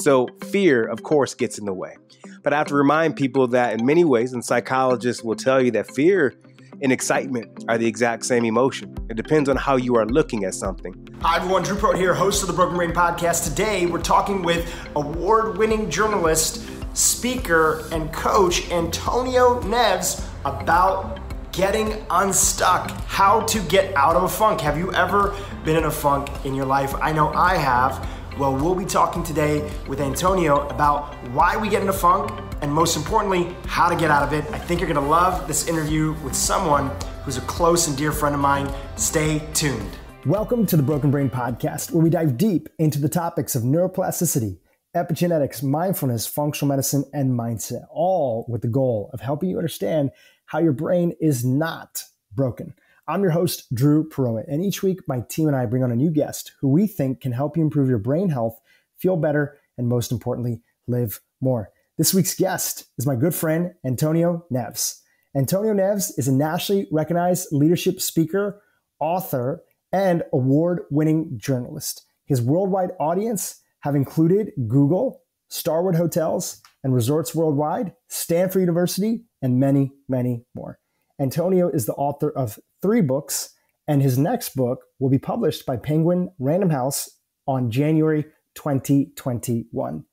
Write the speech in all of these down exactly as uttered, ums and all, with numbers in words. So fear, of course, gets in the way. But I have to remind people that in many ways, and psychologists will tell you that fear and excitement are the exact same emotion. It depends on how you are looking at something. Hi everyone, Dhru Purohit here, host of the Broken Brain Podcast. Today, we're talking with award-winning journalist, speaker, and coach Antonio Neves about getting unstuck, how to get out of a funk. Have you ever been in a funk in your life? I know I have. Well, we'll be talking today with Antonio about why we get in a funk and most importantly, how to get out of it. I think you're gonna love this interview with someone who's a close and dear friend of mine. Stay tuned. Welcome to the Broken Brain Podcast, where we dive deep into the topics of neuroplasticity, epigenetics, mindfulness, functional medicine, and mindset, all with the goal of helping you understand how your brain is not broken. I'm your host, Dhru Purohit, and each week my team and I bring on a new guest who we think can help you improve your brain health, feel better, and most importantly, live more. This week's guest is my good friend, Antonio Neves. Antonio Neves is a nationally recognized leadership speaker, author, and award-winning journalist. His worldwide audience have included Google, Starwood Hotels and Resorts Worldwide, Stanford University, and many, many more. Antonio is the author of three books, and his next book will be published by Penguin Random House on January twenty twenty-one.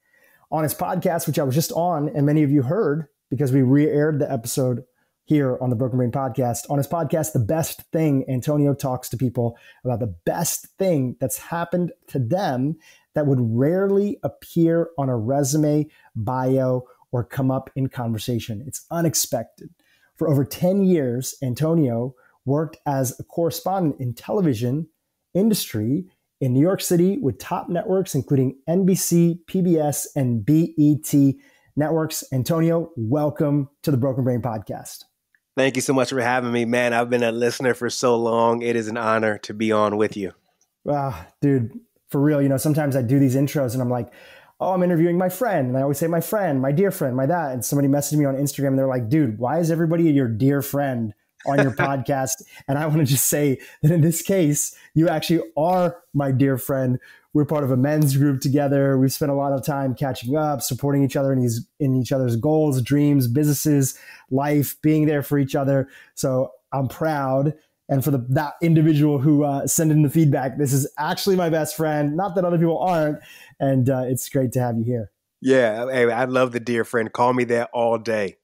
On his podcast, which I was just on, and many of you heard because we re-aired the episode here on the Broken Brain Podcast. On his podcast, The Best Thing, Antonio talks to people about the best thing that's happened to them that would rarely appear on a resume, bio, or come up in conversation. It's unexpected. For over ten years, Antonio worked as a correspondent in television industry in New York City with top networks, including N B C, P B S, and B E T Networks. Antonio, welcome to the Broken Brain Podcast. Thank you so much for having me, man. I've been a listener for so long. It is an honor to be on with you. Wow, dude, for real. You know, sometimes I do these intros and I'm like, oh, I'm interviewing my friend. And I always say my friend, my dear friend, my that. And somebody messaged me on Instagram and they're like, dude, why is everybody your dear friend on your podcast? And I want to just say that in this case, you actually are my dear friend. We're part of a men's group together. We've spent a lot of time catching up, supporting each other in, these, in each other's goals, dreams, businesses, life, being there for each other. So I'm proud. And for the, that individual who uh, sent in the feedback, this is actually my best friend. Not that other people aren't. And uh, it's great to have you here. Yeah. Hey, I love the dear friend. Call me that all day.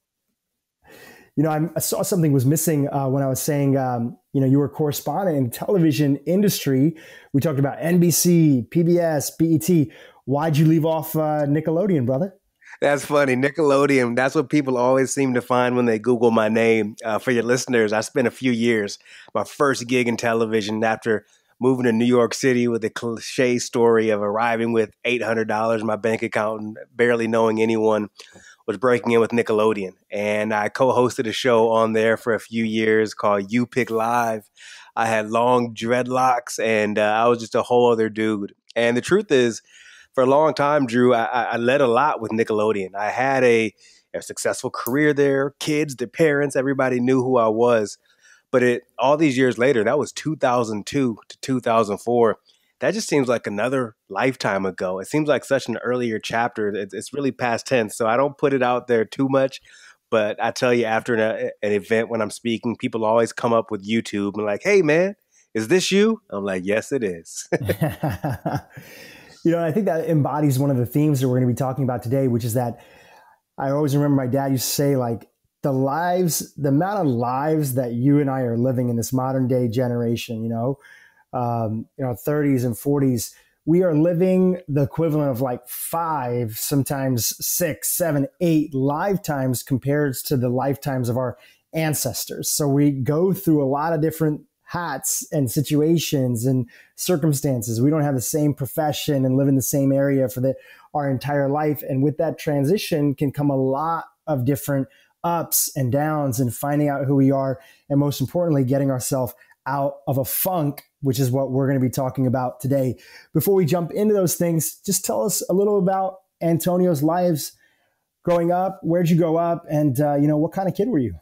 You know, I'm, I saw something was missing uh, when I was saying, um, you know, you were a correspondent in the television industry. We talked about N B C, P B S, B E T. Why'd you leave off uh, Nickelodeon, brother? That's funny. Nickelodeon, that's what people always seem to find when they Google my name. Uh, for your listeners, I spent a few years, my first gig in television after moving to New York City with a cliche story of arriving with eight hundred dollars in my bank account and barely knowing anyone, was breaking in with Nickelodeon. And I co-hosted a show on there for a few years called You Pick Live. I had long dreadlocks and uh, I was just a whole other dude. And the truth is, for a long time, Dhru, I, I led a lot with Nickelodeon. I had a, a successful career there, kids, their parents, everybody knew who I was. But it, all these years later, that was two thousand two to two thousand four. That just seems like another lifetime ago. It seems like such an earlier chapter. It, it's really past tense, so I don't put it out there too much. But I tell you, after an, an event when I'm speaking, people always come up with YouTube and like, hey, man, is this you? I'm like, yes, it is. You know, I think that embodies one of the themes that we're going to be talking about today, which is that I always remember my dad used to say, like, the lives, the amount of lives that you and I are living in this modern day generation, you know, um, you know, thirties and forties, we are living the equivalent of like five, sometimes six, seven, eight lifetimes compared to the lifetimes of our ancestors. So we go through a lot of different hats and situations and circumstances. We don't have the same profession and live in the same area for the, our entire life. And with that transition can come a lot of different ups and downs and finding out who we are. And most importantly, getting ourselves out of a funk, which is what we're going to be talking about today. Before we jump into those things, just tell us a little about Antonio's lives growing up. Where'd you grow up? And, uh, you know, what kind of kid were you?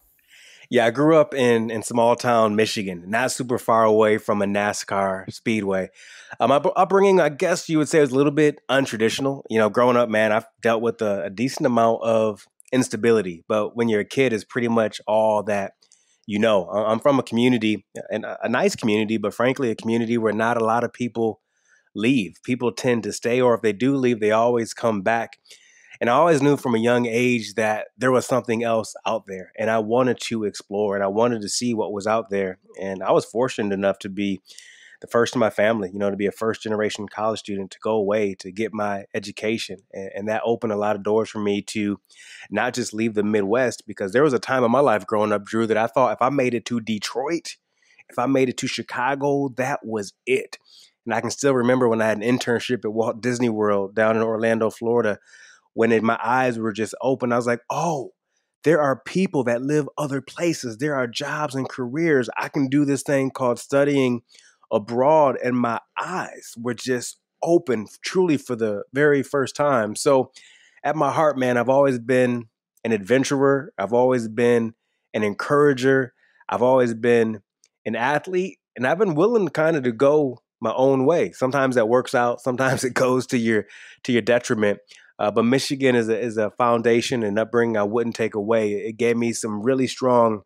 Yeah, I grew up in, in small town Michigan, not super far away from a NASCAR speedway. Uh, my upbringing, I guess you would say, was a little bit untraditional. You know, growing up, man, I've dealt with a, a decent amount of instability. But when you're a kid, it's pretty much all that you know. I'm from a community, and a nice community, but frankly, a community where not a lot of people leave. People tend to stay, or if they do leave, they always come back. And I always knew from a young age that there was something else out there, and I wanted to explore, and I wanted to see what was out there. And I was fortunate enough to be the first in my family, you know, to be a first-generation college student, to go away, to get my education. And, and that opened a lot of doors for me to not just leave the Midwest, because there was a time in my life growing up, Drew, that I thought if I made it to Detroit, if I made it to Chicago, that was it. And I can still remember when I had an internship at Walt Disney World down in Orlando, Florida, when it, my eyes were just open. I was like, oh, there are people that live other places. There are jobs and careers. I can do this thing called studying abroad. And my eyes were just open truly for the very first time. So at my heart, man, I've always been an adventurer. I've always been an encourager. I've always been an athlete. And I've been willing kind of to go my own way. Sometimes that works out. Sometimes it goes to your to your detriment. Uh, but Michigan is a, is a foundation and upbringing I wouldn't take away. It gave me some really strong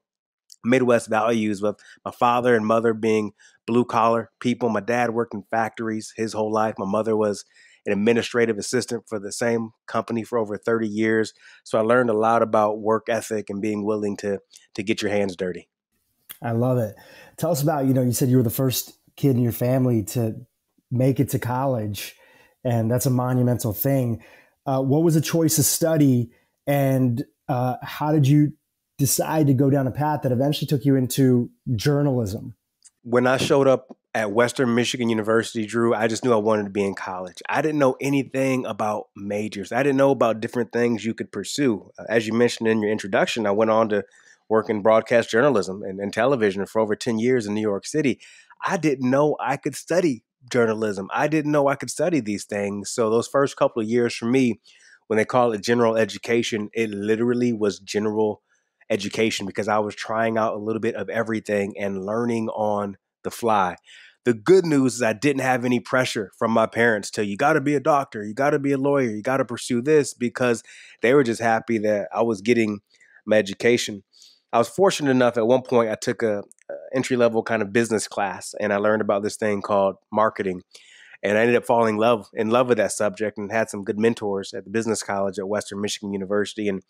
Midwest values, with my father and mother being blue-collar people. My dad worked in factories his whole life. My mother was an administrative assistant for the same company for over thirty years. So I learned a lot about work ethic and being willing to to get your hands dirty. I love it. Tell us about, you know, you said you were the first kid in your family to make it to college, and that's a monumental thing. Uh, what was the choice of study, and uh, how did you decide to go down a path that eventually took you into journalism? When I showed up at Western Michigan University, Drew, I just knew I wanted to be in college. I didn't know anything about majors. I didn't know about different things you could pursue. As you mentioned in your introduction, I went on to work in broadcast journalism and, and television for over ten years in New York City. I didn't know I could study journalism. I didn't know I could study these things. So those first couple of years for me, when they call it general education, it literally was general education, because I was trying out a little bit of everything and learning on the fly. The good news is I didn't have any pressure from my parents to, you got to be a doctor, you got to be a lawyer, you got to pursue this, because they were just happy that I was getting my education. I was fortunate enough at one point, I took a entry-level kind of business class, and I learned about this thing called marketing. And I ended up falling in love, in love with that subject, and had some good mentors at the business college at Western Michigan University, and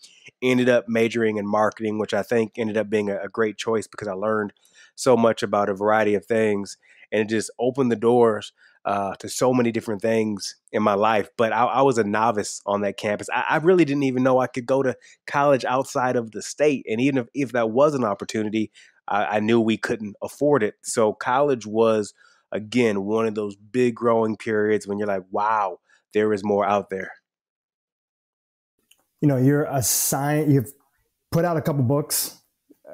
ended up majoring in marketing, which I think ended up being a, a great choice, because I learned so much about a variety of things, and it just opened the doors uh, to so many different things in my life. But I, I was a novice on that campus. I, I really didn't even know I could go to college outside of the state. And even if, if that was an opportunity, I knew we couldn't afford it. So college was, again, one of those big growing periods when you're like, wow, there is more out there. You know, you're a science, you've put out a couple books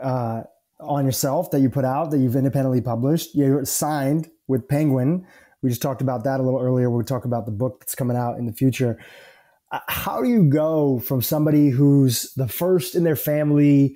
uh, on yourself that you put out, that you've independently published. You're signed with Penguin. We just talked about that a little earlier. We'll talk about the book that's coming out in the future. How do you go from somebody who's the first in their family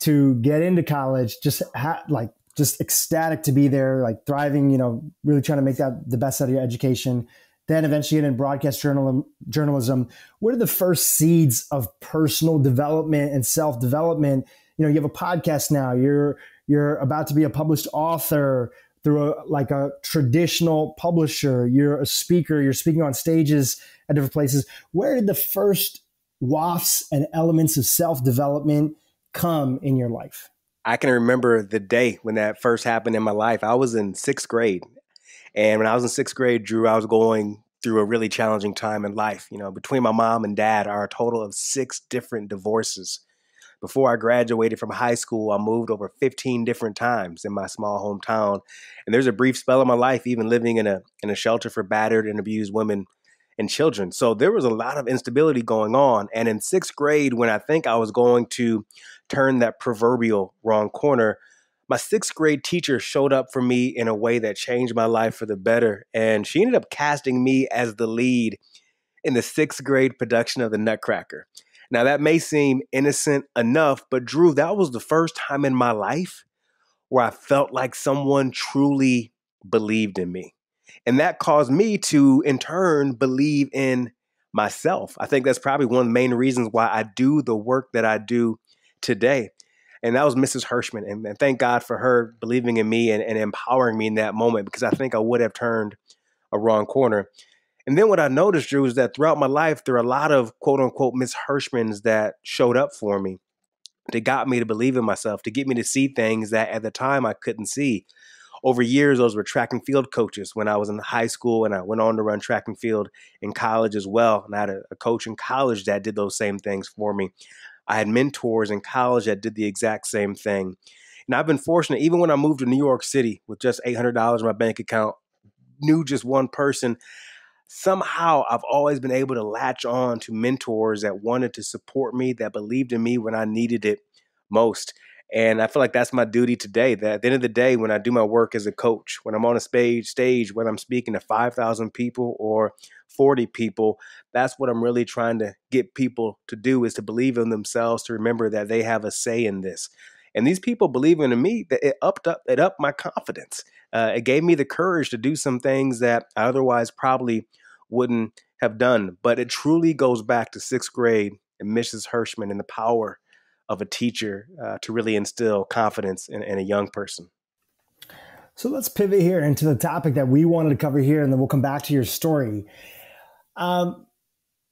to get into college, just ha like just ecstatic to be there, like thriving, you know, really trying to make that the best out of your education, then eventually get in broadcast journal journalism? What are the first seeds of personal development and self-development? You know, you have a podcast now, you're, you're about to be a published author through a, like a traditional publisher, you're a speaker, you're speaking on stages at different places. Where did the first wafts and elements of self-development come in your life? I can remember the day when that first happened in my life. I was in sixth grade. And when I was in sixth grade, Drew, I was going through a really challenging time in life. You know, between my mom and dad are a total of six different divorces. Before I graduated from high school, I moved over fifteen different times in my small hometown. And there's a brief spell of my life even living in a in a shelter for battered and abused women and children. So there was a lot of instability going on. And in sixth grade, when I think I was going to turn that proverbial wrong corner, my sixth grade teacher showed up for me in a way that changed my life for the better. And she ended up casting me as the lead in the sixth grade production of The Nutcracker. Now, that may seem innocent enough, but Dhru, that was the first time in my life where I felt like someone truly believed in me. And that caused me to, in turn, believe in myself. I think that's probably one of the main reasons why I do the work that I do today. And that was Missus Hirschman. And, and thank God for her believing in me and, and empowering me in that moment, because I think I would have turned a wrong corner. And then what I noticed, Dhru, is that throughout my life, there are a lot of quote unquote Miss Hirschmans that showed up for me, that got me to believe in myself, to get me to see things that at the time I couldn't see. Over years, those were track and field coaches when I was in high school, and I went on to run track and field in college as well. And I had a, a coach in college that did those same things for me. I had mentors in college that did the exact same thing. And I've been fortunate, even when I moved to New York City with just eight hundred dollars in my bank account, knew just one person, somehow I've always been able to latch on to mentors that wanted to support me, that believed in me when I needed it most. And I feel like that's my duty today, that at the end of the day, when I do my work as a coach, when I'm on a stage, stage, when I'm speaking to five thousand people or forty people, that's what I'm really trying to get people to do, is to believe in themselves, to remember that they have a say in this. And these people believing in me, it upped up, it upped my confidence. Uh, it gave me the courage to do some things that I otherwise probably wouldn't have done. But it truly goes back to sixth grade and Missus Hirschman and the power of a teacher uh, to really instill confidence in, in a young person. So let's pivot here into the topic that we wanted to cover here, and then we'll come back to your story. Um,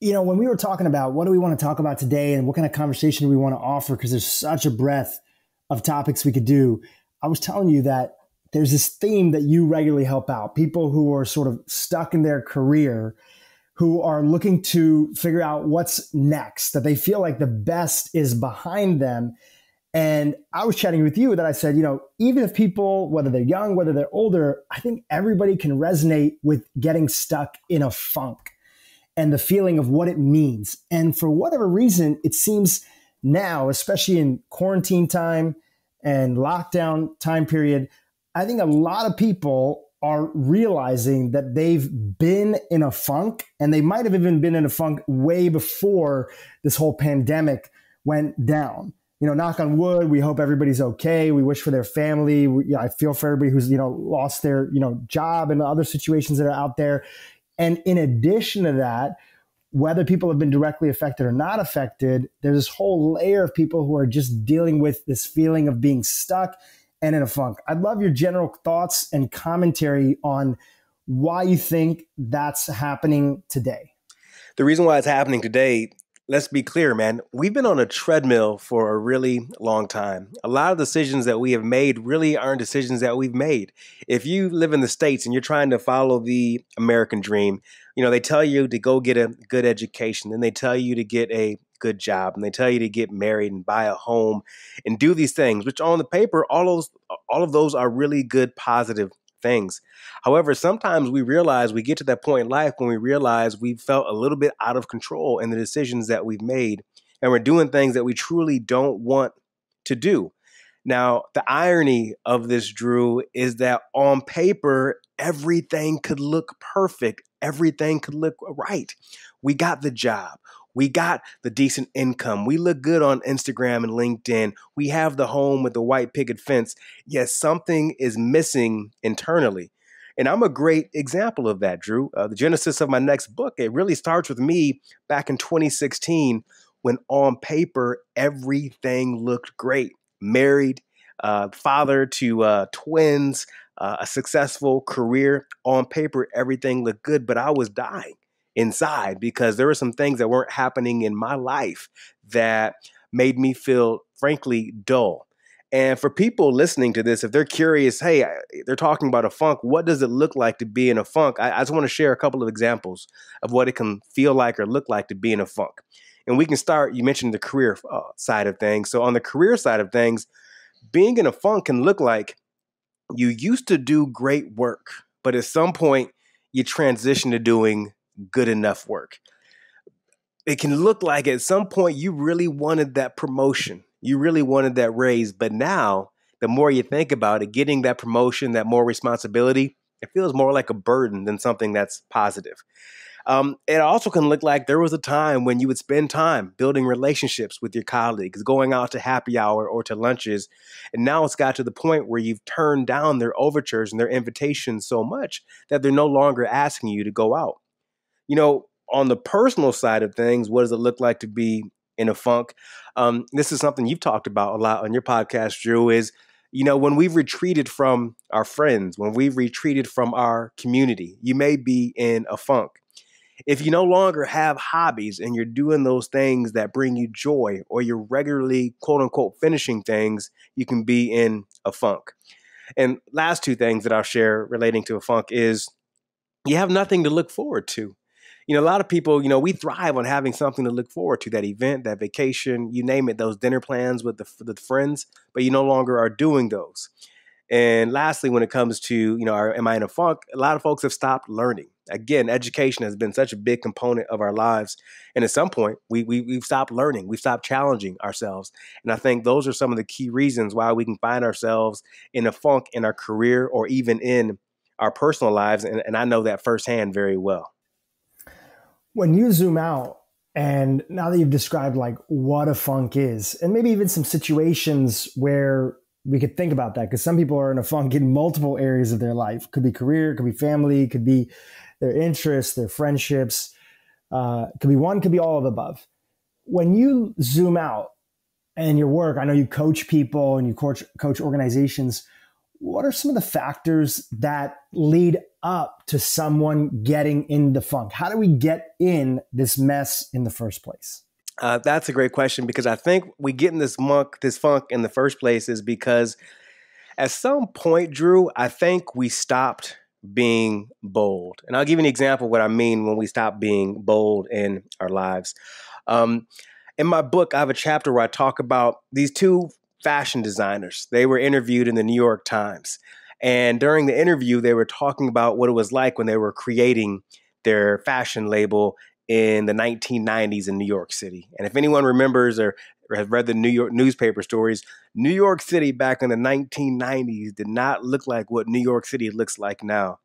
you know, when we were talking about what do we want to talk about today and what kind of conversation do we want to offer, because there's such a breadth of topics we could do, I was telling you that there's this theme that you regularly help out, people who are sort of stuck in their career, who are looking to figure out what's next, that they feel like the best is behind them. And I was chatting with you that I said, you know, even if people, whether they're young, whether they're older, I think everybody can resonate with getting stuck in a funk and the feeling of what it means. And for whatever reason, it seems now, especially in quarantine time and lockdown time period, I think a lot of people are realizing that they've been in a funk, and they might have even been in a funk way before this whole pandemic went down. You know, knock on wood, we hope everybody's okay. We wish for their family. We, you know, I feel for everybody who's, you know, lost their, you know, job and other situations that are out there. And in addition to that, whether people have been directly affected or not affected, there's this whole layer of people who are just dealing with this feeling of being stuck and in a funk. I'd love your general thoughts and commentary on why you think that's happening today. The reason why it's happening today, let's be clear, man, we've been on a treadmill for a really long time. A lot of decisions that we have made really aren't decisions that we've made. If you live in the States and you're trying to follow the American dream, you know, they tell you to go get a good education, then they tell you to get a good job, and they tell you to get married and buy a home and do these things, which on the paper, all those, all of those are really good, positive things. However, sometimes we realize we get to that point in life when we realize we felt a little bit out of control in the decisions that we've made, and we're doing things that we truly don't want to do. Now, the irony of this, Dhru, is that on paper, everything could look perfect. Everything could look right. We got the job. We got the decent income. We look good on Instagram and LinkedIn. We have the home with the white picket fence. Yes, something is missing internally. And I'm a great example of that, Dhru. Uh, the genesis of my next book, it really starts with me back in twenty sixteen, when on paper, everything looked great. Married, uh, father to uh, twins, uh, a successful career. On paper, everything looked good, but I was dying inside, because there were some things that weren't happening in my life that made me feel, frankly, dull. And for people listening to this, if they're curious, hey, they're talking about a funk, what does it look like to be in a funk? I, I just want to share a couple of examples of what it can feel like or look like to be in a funk. And we can start, you mentioned the career uh, side of things. So on the career side of things, being in a funk can look like you used to do great work, but at some point you transition to doing good enough work. It can look like at some point you really wanted that promotion. You really wanted that raise. But now, the more you think about it, getting that promotion, that more responsibility, it feels more like a burden than something that's positive. Um, it also can look like there was a time when you would spend time building relationships with your colleagues, going out to happy hour or to lunches. And now it's got to the point where you've turned down their overtures and their invitations so much that they're no longer asking you to go out. You know, on the personal side of things, what does it look like to be in a funk? Um, this is something you've talked about a lot on your podcast, Drew, is, you know, when we've retreated from our friends, when we've retreated from our community, you may be in a funk. If you no longer have hobbies and you're doing those things that bring you joy, or you're regularly, quote unquote, finishing things, you can be in a funk. And last two things that I'll share relating to a funk is you have nothing to look forward to. You know, a lot of people, you know, we thrive on having something to look forward to, that event, that vacation, you name it, those dinner plans with the, the friends, but you no longer are doing those. And lastly, when it comes to, you know, are, am I in a funk? A lot of folks have stopped learning. Again, education has been such a big component of our lives. And at some point, we, we, we've stopped learning. We've stopped challenging ourselves. And I think those are some of the key reasons why we can find ourselves in a funk in our career or even in our personal lives. And, and I know that firsthand very well. When you zoom out, and now that you've described like what a funk is, and maybe even some situations where we could think about that, because some people are in a funk in multiple areas of their life. Could be career, could be family, could be their interests, their friendships. Uh, could be one, could be all of the above. When you zoom out and your work, I know you coach people and you coach, coach organizations. What are some of the factors that lead up to someone getting in the funk? How do we get in this mess in the first place? Uh, that's a great question, because I think we get in this monk, this funk in the first place is because at some point, Drew, I think we stopped being bold. And I'll give you an example of what I mean when we stop being bold in our lives. Um, in my book, I have a chapter where I talk about these two fashion designers. They were interviewed in the New York Times. And during the interview, they were talking about what it was like when they were creating their fashion label in the nineteen nineties in New York City. And if anyone remembers or has read the New York newspaper stories, New York City back in the nineteen nineties did not look like what New York City looks like now.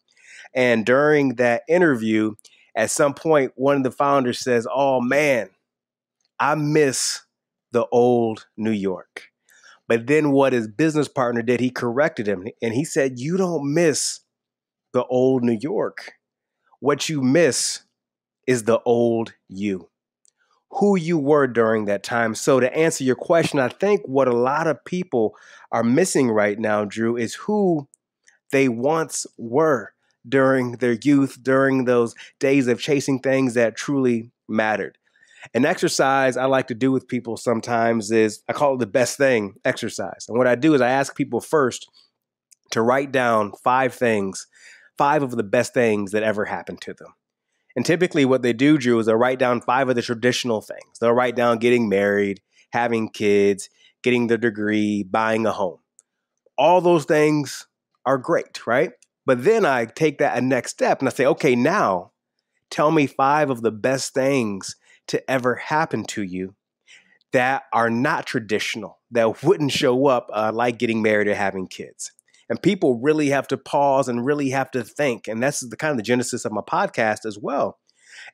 And during that interview, at some point, one of the founders says, "Oh man, I miss the old New York." But then what his business partner did, he corrected him. And he said, "You don't miss the old New York. What you miss is the old you, who you were during that time." So to answer your question, I think what a lot of people are missing right now, Drew, is who they once were during their youth, during those days of chasing things that truly mattered. An exercise I like to do with people sometimes is, I call it the best thing exercise. And what I do is I ask people first to write down five things, five of the best things that ever happened to them. And typically what they do, Drew, is they'll write down five of the traditional things. They'll write down getting married, having kids, getting their degree, buying a home. All those things are great, right? But then I take that a next step and I say, okay, now tell me five of the best things to ever happen to you that are not traditional, that wouldn't show up uh, like getting married or having kids. And people really have to pause and really have to think. And that's the kind of the genesis of my podcast as well.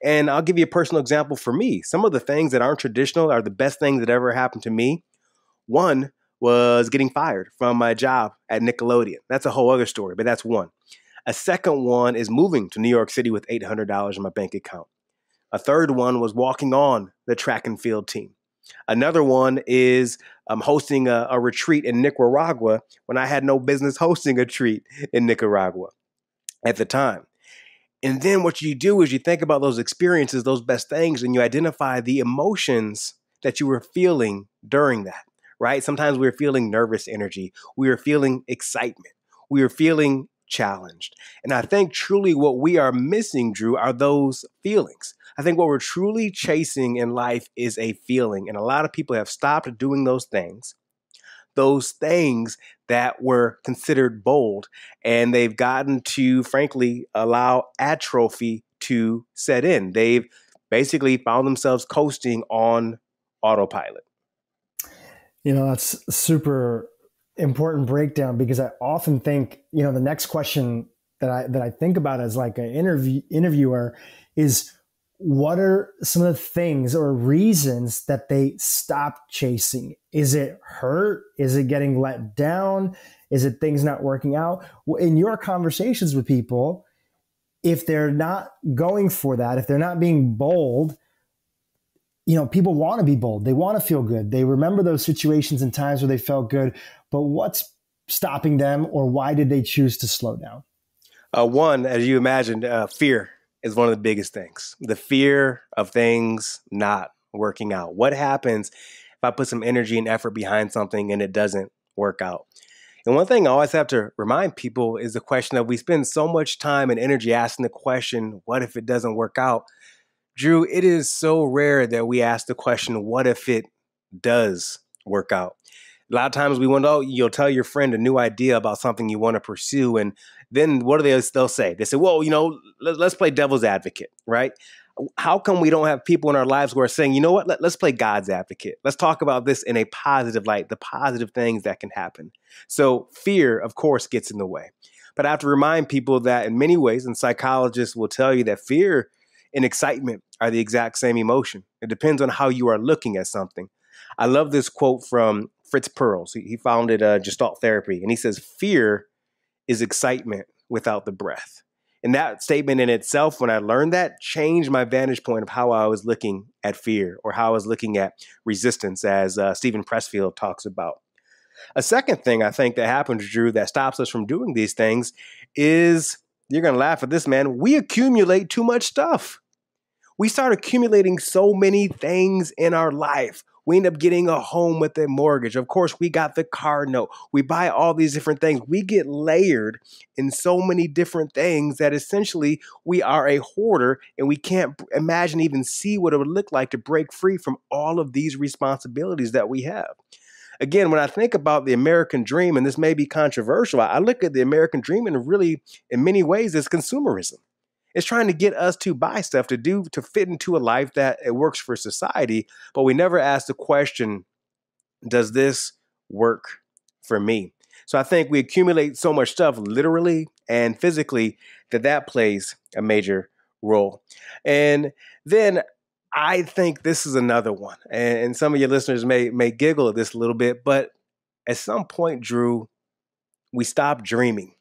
And I'll give you a personal example for me. Some of the things that aren't traditional are the best things that ever happened to me. One was getting fired from my job at Nickelodeon. That's a whole other story, but that's one. A second one is moving to New York City with eight hundred dollars in my bank account. A third one was walking on the track and field team. Another one is um, hosting a, a retreat in Nicaragua when I had no business hosting a retreat in Nicaragua at the time. And then what you do is you think about those experiences, those best things, and you identify the emotions that you were feeling during that, right? Sometimes we were feeling nervous energy. We were feeling excitement. We were feeling challenged. And I think truly what we are missing, Drew, are those feelings. I think what we're truly chasing in life is a feeling. And a lot of people have stopped doing those things, those things that were considered bold. And they've gotten to, frankly, allow atrophy to set in. They've basically found themselves coasting on autopilot. You know, that's super important breakdown, because I often think, you know, the next question that I that I think about as like an interview interviewer is, what are some of the things or reasons that they stop chasing? Is it hurt? Is it getting let down? Is it things not working out? In your conversations with people, if they're not going for that, if they're not being bold, you know, people want to be bold. They want to feel good. They remember those situations and times where they felt good, but what's stopping them, or why did they choose to slow down? Uh, one, as you imagined, uh, fear is one of the biggest things. The fear of things not working out. What happens if I put some energy and effort behind something and it doesn't work out? And one thing I always have to remind people is the question that we spend so much time and energy asking the question, what if it doesn't work out? Drew, it is so rare that we ask the question, what if it does work out? A lot of times we want to, oh, you'll tell your friend a new idea about something you want to pursue. And then what do they, they'll say? They say, well, you know, let, let's play devil's advocate, right? How come we don't have people in our lives who are saying, you know what, let, let's play God's advocate. Let's talk about this in a positive light, the positive things that can happen. So fear, of course, gets in the way. But I have to remind people that in many ways, and psychologists will tell you that fear and excitement are the exact same emotion. It depends on how you are looking at something. I love this quote from Fritz Perls. He founded uh, Gestalt Therapy, and he says, fear is excitement without the breath. And that statement in itself, when I learned that, changed my vantage point of how I was looking at fear, or how I was looking at resistance, as uh, Stephen Pressfield talks about. A second thing I think that happens, Drew, that stops us from doing these things is, you're going to laugh at this, man, we accumulate too much stuff. We start accumulating so many things in our life. We end up getting a home with a mortgage. Of course, we got the car note. We buy all these different things. We get layered in so many different things that essentially we are a hoarder, and we can't imagine, even see what it would look like to break free from all of these responsibilities that we have. Again, when I think about the American dream, and this may be controversial, I look at the American dream and really, in many ways, it's consumerism. It's trying to get us to buy stuff, to do, to fit into a life that it works for society, but we never ask the question, does this work for me? So I think we accumulate so much stuff literally and physically that that plays a major role. And then I think this is another one, and some of your listeners may, may giggle at this a little bit, but at some point, Drew, we stop dreaming.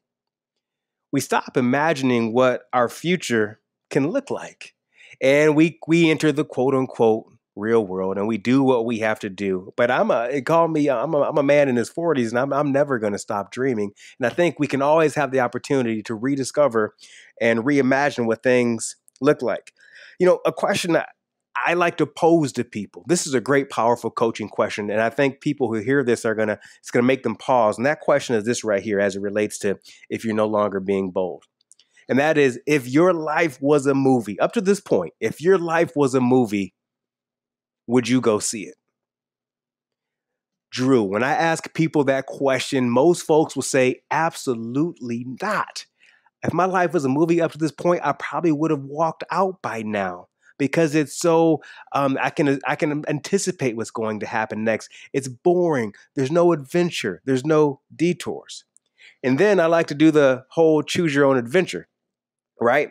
We stop imagining what our future can look like. And we we enter the quote unquote real world, and we do what we have to do. But I'm a, it called me, I'm a, I'm a man in his forties, and I'm, I'm never going to stop dreaming. And I think we can always have the opportunity to rediscover and reimagine what things look like. You know, a question that I like to pose to people. This is a great, powerful coaching question. And I think people who hear this are going to, it's going to make them pause. And that question is this right here, as it relates to if you're no longer being bold. And that is, if your life was a movie, up to this point, if your life was a movie, would you go see it? Drew, when I ask people that question, most folks will say, absolutely not. If my life was a movie up to this point, I probably would have walked out by now. Because it's so, um, I can I can anticipate what's going to happen next. It's boring. There's no adventure. There's no detours. And then I like to do the whole choose your own adventure, right?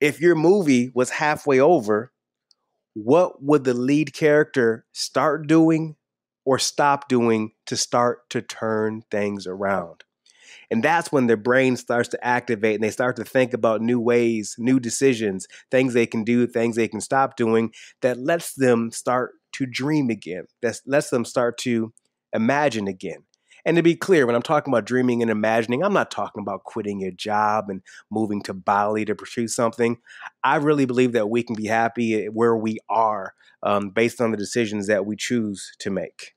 If your movie was halfway over, what would the lead character start doing or stop doing to start to turn things around? And that's when their brain starts to activate, and they start to think about new ways, new decisions, things they can do, things they can stop doing, that lets them start to dream again, that lets them start to imagine again. And to be clear, when I'm talking about dreaming and imagining, I'm not talking about quitting your job and moving to Bali to pursue something. I really believe that we can be happy where we are, um, based on the decisions that we choose to make.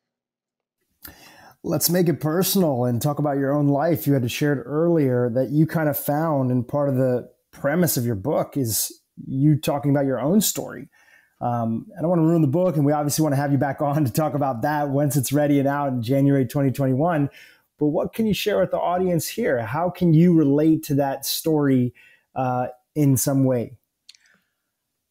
Let's make it personal and talk about your own life. You had shared earlier that you kind of found, and part of the premise of your book is you talking about your own story. Um, I don't want to ruin the book, and we obviously want to have you back on to talk about that once it's ready and out in January twenty twenty-one. But what can you share with the audience here? How can you relate to that story uh, in some way?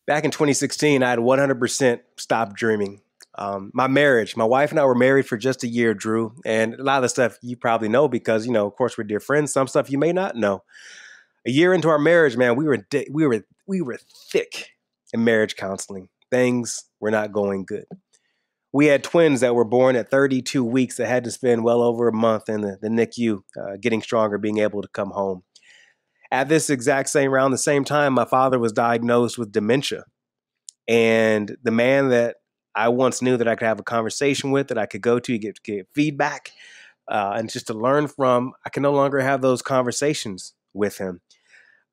Back in twenty sixteen, I had one hundred percent stopped dreaming. Um, my marriage, my wife and I were married for just a year, Drew, and a lot of the stuff you probably know because, you know, of course, we're dear friends. Some stuff you may not know. A year into our marriage, man, we were, di- we were, we were thick and marriage counseling. Things were not going good. We had twins that were born at thirty-two weeks that had to spend well over a month in the, the N I C U, uh, getting stronger, being able to come home. At this exact same round, the same time, my father was diagnosed with dementia. And the man that I once knew that I could have a conversation with, that I could go to, get, get feedback, uh, and just to learn from, I can no longer have those conversations with him.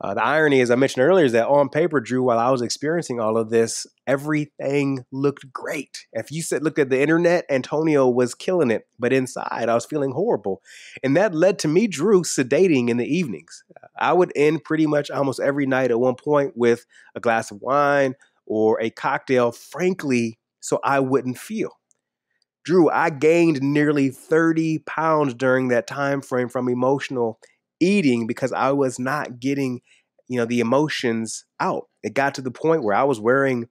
Uh, the irony, as I mentioned earlier, is that on paper, Drew, while I was experiencing all of this, everything looked great. If you said, looked at the internet, Antonio was killing it. But inside, I was feeling horrible. And that led to me, Drew, sedating in the evenings. I would end pretty much almost every night at one point with a glass of wine or a cocktail, frankly, so I wouldn't feel. Drew, I gained nearly thirty pounds during that time frame from emotional eating because I was not getting, you know, the emotions out. It got to the point where I was wearing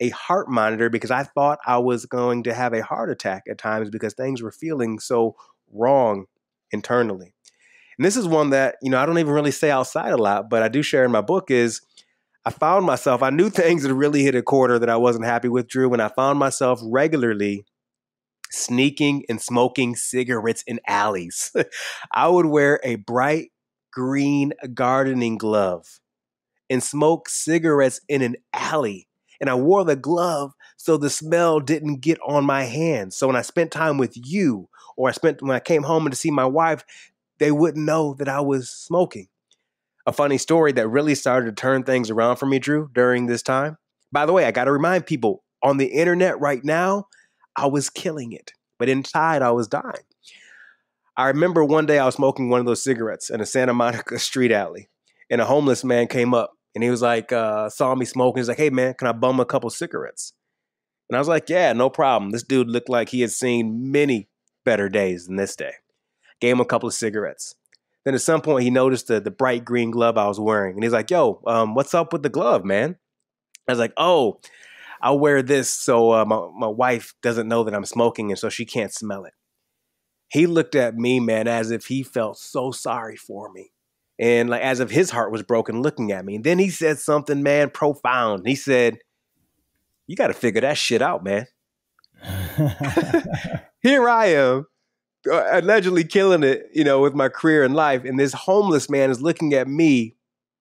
a heart monitor because I thought I was going to have a heart attack at times because things were feeling so wrong internally. And this is one that, you know, I don't even really say outside a lot, but I do share in my book is I found myself, I knew things had really hit a quarter that I wasn't happy with, Drew, and I found myself regularly sneaking and smoking cigarettes in alleys. I would wear a bright green gardening glove and smoke cigarettes in an alley. And I wore the glove so the smell didn't get on my hands. So when I spent time with you, or I spent when I came home and to see my wife, they wouldn't know that I was smoking. A funny story that really started to turn things around for me, Drew, during this time. By the way, I got to remind people, on the internet right now, I was killing it, but inside I was dying. I remember one day I was smoking one of those cigarettes in a Santa Monica street alley, and a homeless man came up and he was like, uh, saw me smoking. He's like, "Hey man, can I bum a couple cigarettes?" And I was like, "Yeah, no problem." This dude looked like he had seen many better days than this day. Gave him a couple of cigarettes. Then at some point he noticed the, the bright green glove I was wearing. And he's like, "Yo, um, what's up with the glove, man?" I was like, "Oh, I wear this so uh, my, my wife doesn't know that I'm smoking and so she can't smell it." He looked at me, man, as if he felt so sorry for me and like as if his heart was broken looking at me. And then he said something, man, profound. He said, "You got to figure that shit out, man." Here I am, allegedly killing it, you know, with my career and life. And this homeless man is looking at me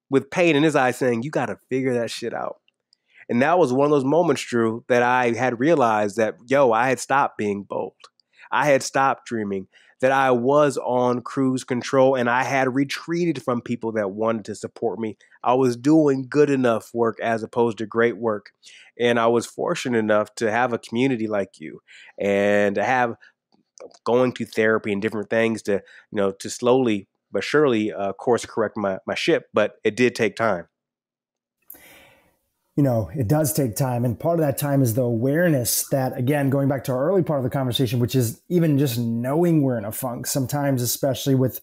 with pain in his eyes saying, "You got to figure that shit out." And that was one of those moments, Drew, that I had realized that, yo, I had stopped being bold. I had stopped dreaming, that I was on cruise control, and I had retreated from people that wanted to support me. I was doing good enough work as opposed to great work. And I was fortunate enough to have a community like you and to have going to therapy and different things to, you know, to slowly but surely uh, course correct my, my ship. But it did take time. You know, it does take time. And part of that time is the awareness that, again, going back to our early part of the conversation, which is even just knowing we're in a funk sometimes, especially with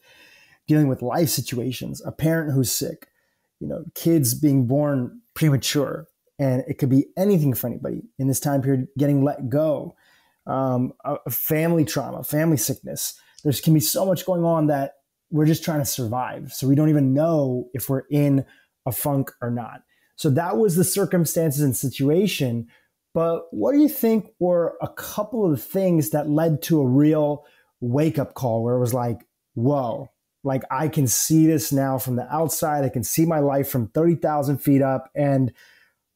dealing with life situations, a parent who's sick, you know, kids being born premature, and it could be anything for anybody in this time period, getting let go, um, family trauma, family sickness. There can be so much going on that we're just trying to survive. So we don't even know if we're in a funk or not. So that was the circumstances and situation. But what do you think were a couple of things that led to a real wake-up call where it was like, whoa, like I can see this now from the outside. I can see my life from thirty thousand feet up and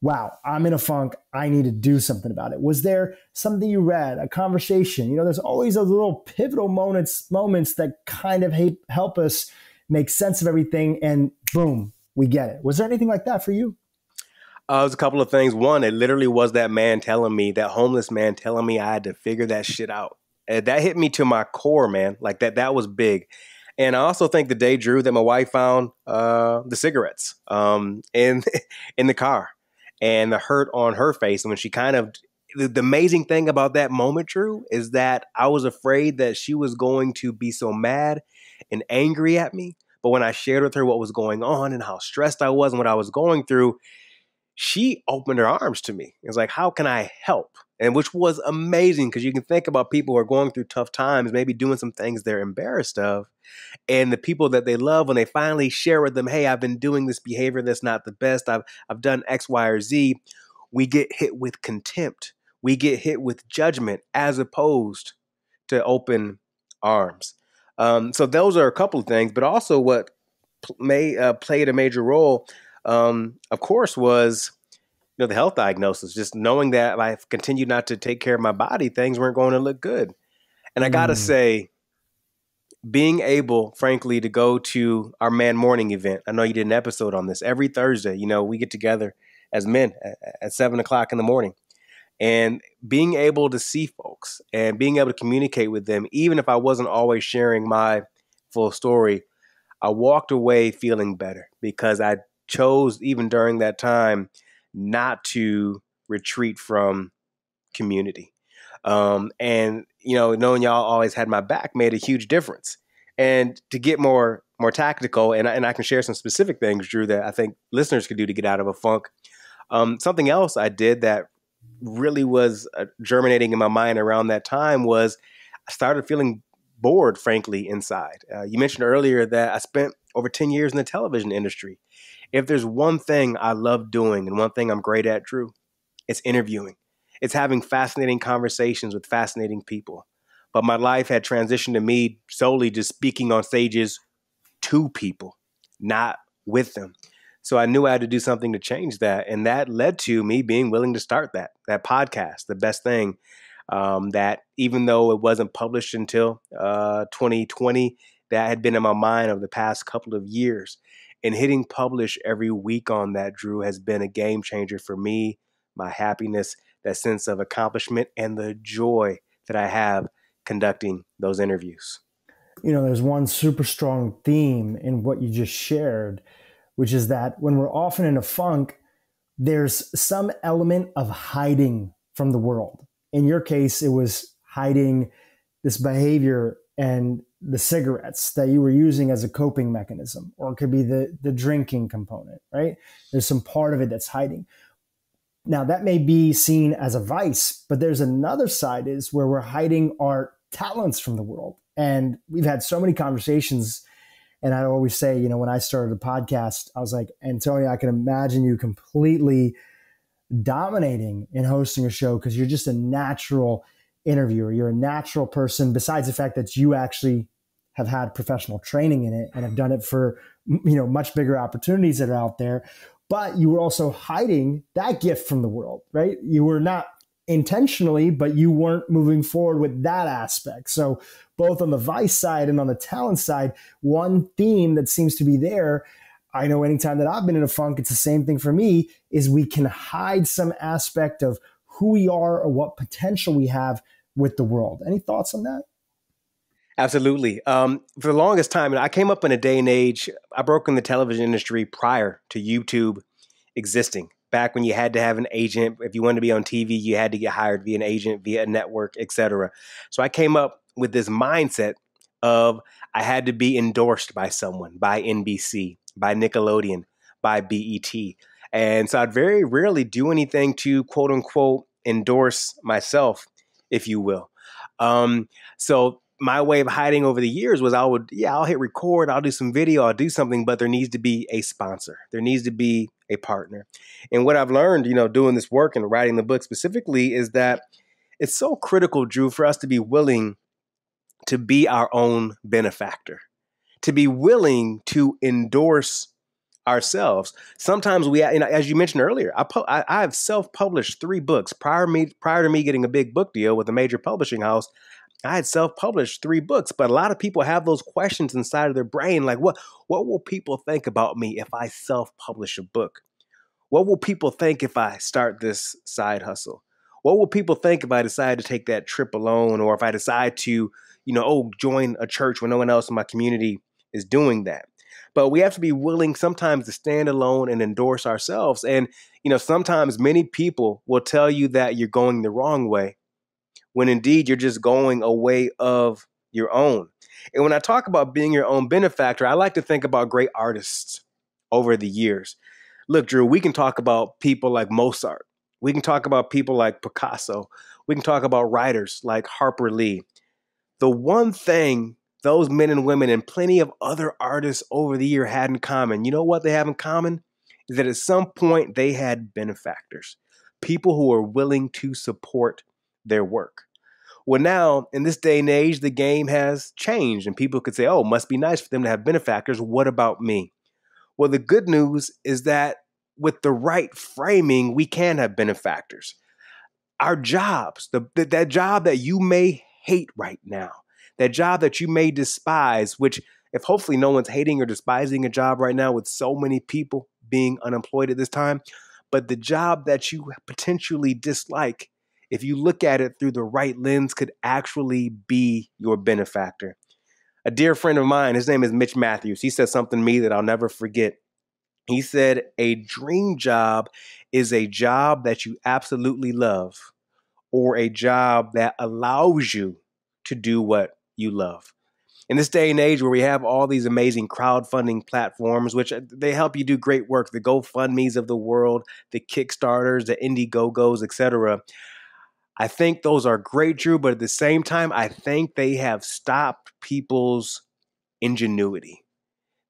wow, I'm in a funk. I need to do something about it. Was there something you read, a conversation? You know, there's always those little pivotal moments, moments that kind of help us make sense of everything and boom, we get it. Was there anything like that for you? Uh, it was a couple of things. One, it literally was that man telling me, that homeless man telling me I had to figure that shit out. And that hit me to my core, man. Like that, that was big. And I also think the day, Drew, that my wife found uh, the cigarettes um, in, in the car and the hurt on her face. And when she kind of, the, the amazing thing about that moment, Drew, is that I was afraid that she was going to be so mad and angry at me. But when I shared with her what was going on and how stressed I was and what I was going through, she opened her arms to me. It's like, how can I help? And which was amazing because you can think about people who are going through tough times, maybe doing some things they're embarrassed of. And the people that they love, when they finally share with them, hey, I've been doing this behavior that's not the best. I've, I've done X, Y, or Z. we get hit with contempt. We get hit with judgment as opposed to open arms. Um, so those are a couple of things, but also what may uh, played a major role, um, of course, was you know the health diagnosis. Just knowing that if I continued not to take care of my body, things weren't going to look good. And I gotta mm. say, being able, frankly, to go to our man morning event. I know you did an episode on this. Every Thursday, you know, we get together as men at, at seven o'clock in the morning. And being able to see folks and being able to communicate with them, even if I wasn't always sharing my full story, I walked away feeling better because I chose, even during that time, not to retreat from community. Um, and, you know, knowing y'all always had my back made a huge difference. And to get more more tactical, and, and I can share some specific things, Drew, that I think listeners could do to get out of a funk. Um, something else I did that really was uh, germinating in my mind around that time was I started feeling bored, frankly, inside. Uh, you mentioned earlier that I spent over ten years in the television industry. If there's one thing I love doing and one thing I'm great at, Drew, it's interviewing. It's having fascinating conversations with fascinating people. But my life had transitioned to me solely just speaking on stages to people, not with them. So I knew I had to do something to change that. And that led to me being willing to start that, that podcast, The Best Thing, um, that even though it wasn't published until uh, twenty twenty, that had been in my mind over the past couple of years. And hitting publish every week on that, Drew, has been a game changer for me, my happiness, that sense of accomplishment, and the joy that I have conducting those interviews. You know, there's one super strong theme in what you just shared, which is that when we're often in a funk, there's some element of hiding from the world. In your case, it was hiding this behavior and the cigarettes that you were using as a coping mechanism, or it could be the, the drinking component, right? There's some part of it that's hiding. Now, that may be seen as a vice, but there's another side is where we're hiding our talents from the world. And we've had so many conversations. And I always say, you know, when I started a podcast, I was like, Antonio, I can imagine you completely dominating in hosting a show because you're just a natural interviewer. You're a natural person, besides the fact that you actually have had professional training in it and have done it for, you know, much bigger opportunities that are out there. But you were also hiding that gift from the world, right? You were not intentionally, but you weren't moving forward with that aspect. So both on the vice side and on the talent side, one theme that seems to be there, I know anytime that I've been in a funk, it's the same thing for me, is we can hide some aspect of who we are or what potential we have with the world. Any thoughts on that? Absolutely. Um, for the longest time, I came up in a day and age, I broke in the television industry prior to YouTube existing. Back when you had to have an agent, if you wanted to be on T V, you had to get hired via an agent, via a network, et cetera. So I came up with this mindset of I had to be endorsed by someone, by N B C, by Nickelodeon, by B E T. And so I'd very rarely do anything to, quote unquote, endorse myself, if you will. Um, so my way of hiding over the years was I would, yeah, I'll hit record, I'll do some video, I'll do something, but there needs to be a sponsor. There needs to be a partner. And what I've learned, you know, doing this work and writing the book specifically is that it's so critical, Drew, for us to be willing to be our own benefactor, to be willing to endorse ourselves. Sometimes we, you know, as you mentioned earlier, I, I, I have self-published three books prior me, prior to me getting a big book deal with a major publishing house. I had self-published three books, but a lot of people have those questions inside of their brain. Like, what, what will people think about me if I self-publish a book? What will people think if I start this side hustle? What will people think if I decide to take that trip alone, or if I decide to, you know, oh, join a church when no one else in my community is doing that? But we have to be willing sometimes to stand alone and endorse ourselves. And, you know, sometimes many people will tell you that you're going the wrong way, when indeed you're just going a way of your own. And when I talk about being your own benefactor, I like to think about great artists over the years. Look, Drew, we can talk about people like Mozart. We can talk about people like Picasso. We can talk about writers like Harper Lee. The one thing those men and women and plenty of other artists over the year had in common, you know what they have in common? Is that at some point they had benefactors. people who are willing to support their work. Well, now, in this day and age, the game has changed, and people could say, oh, it must be nice for them to have benefactors. What about me? Well, the good news is that with the right framing, we can have benefactors. Our jobs, the, the, that job that you may hate right now, that job that you may despise, which if hopefully no one's hating or despising a job right now with so many people being unemployed at this time, but the job that you potentially dislike, if you look at it through the right lens, could actually be your benefactor. A dear friend of mine, his name is Mitch Matthews. He said something to me that I'll never forget. He said, a dream job is a job that you absolutely love, or a job that allows you to do what you love. In this day and age where we have all these amazing crowdfunding platforms, which they help you do great work, the GoFundMes of the world, the Kickstarters, the Indiegogos, et cetera. I think those are great, Drew, but at the same time, I think they have stopped people's ingenuity.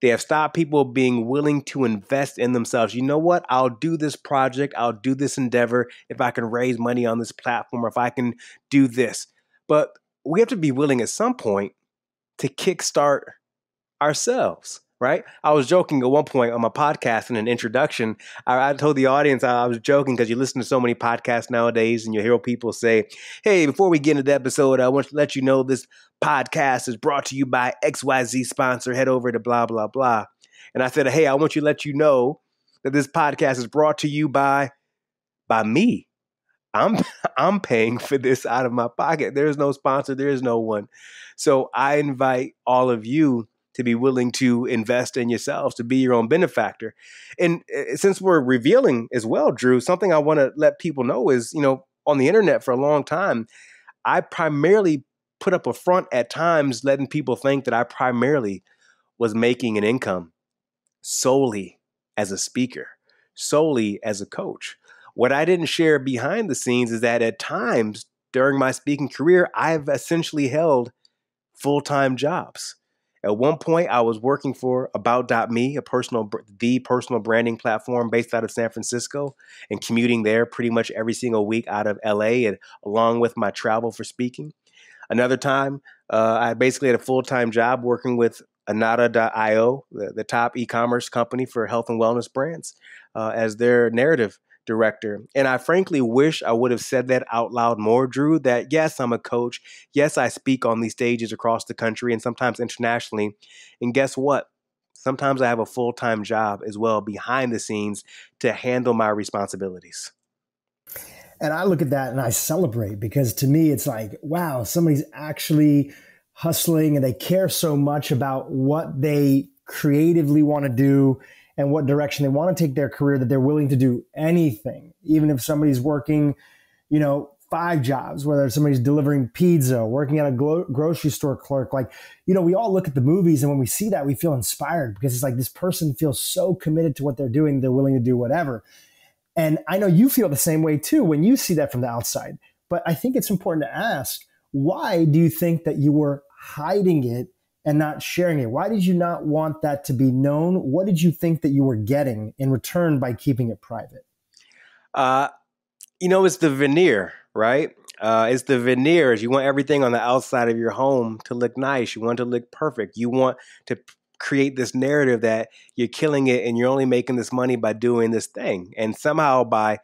They have stopped people being willing to invest in themselves. You know what? I'll do this project. I'll do this endeavor if I can raise money on this platform, or if I can do this. But we have to be willing at some point to kickstart ourselves, right? I was joking at one point on my podcast in an introduction. I, I told the audience I, I was joking because you listen to so many podcasts nowadays and you hear people say, hey, before we get into the episode, I want to let you know this podcast is brought to you by X Y Z sponsor. Head over to blah, blah, blah. And I said, hey, I want you to let you know that this podcast is brought to you by, by me. I'm I'm paying for this out of my pocket. There is no sponsor. There is no one. So I invite all of you to be willing to invest in yourselves, to be your own benefactor. And since we're revealing as well, Drew, something I want to let people know is, you know, on the internet for a long time, I primarily put up a front at times, letting people think that I primarily was making an income solely as a speaker, solely as a coach. What I didn't share behind the scenes is that at times during my speaking career, I've essentially held full-time jobs. At one point, I was working for about dot me, a personal, the personal branding platform based out of San Francisco, and commuting there pretty much every single week out of L A, and along with my travel for speaking. Another time, uh, I basically had a full-time job working with Anata dot i o, the, the top e-commerce company for health and wellness brands, uh, as their narrative director. And I frankly wish I would have said that out loud more, Drew, that yes, I'm a coach. Yes, I speak on these stages across the country and sometimes internationally. And guess what? Sometimes I have a full-time job as well behind the scenes to handle my responsibilities. And I look at that and I celebrate, because to me, it's like, wow, somebody's actually hustling and they care so much about what they creatively want to do and what direction they want to take their career, that they're willing to do anything. Even if somebody's working, you know, five jobs, whether somebody's delivering pizza, working at a grocery store clerk, like, you know, we all look at the movies and when we see that, we feel inspired, because it's like, this person feels so committed to what they're doing. They're willing to do whatever. And I know you feel the same way too, when you see that from the outside, but I think it's important to ask, why do you think that you were hiding it and not sharing it? Why did you not want that to be known? What did you think that you were getting in return by keeping it private? Uh, you know, it's the veneer, right? Uh, it's the veneer. You want everything on the outside of your home to look nice. You want it to look perfect. You want to create this narrative that you're killing it and you're only making this money by doing this thing. And somehow by,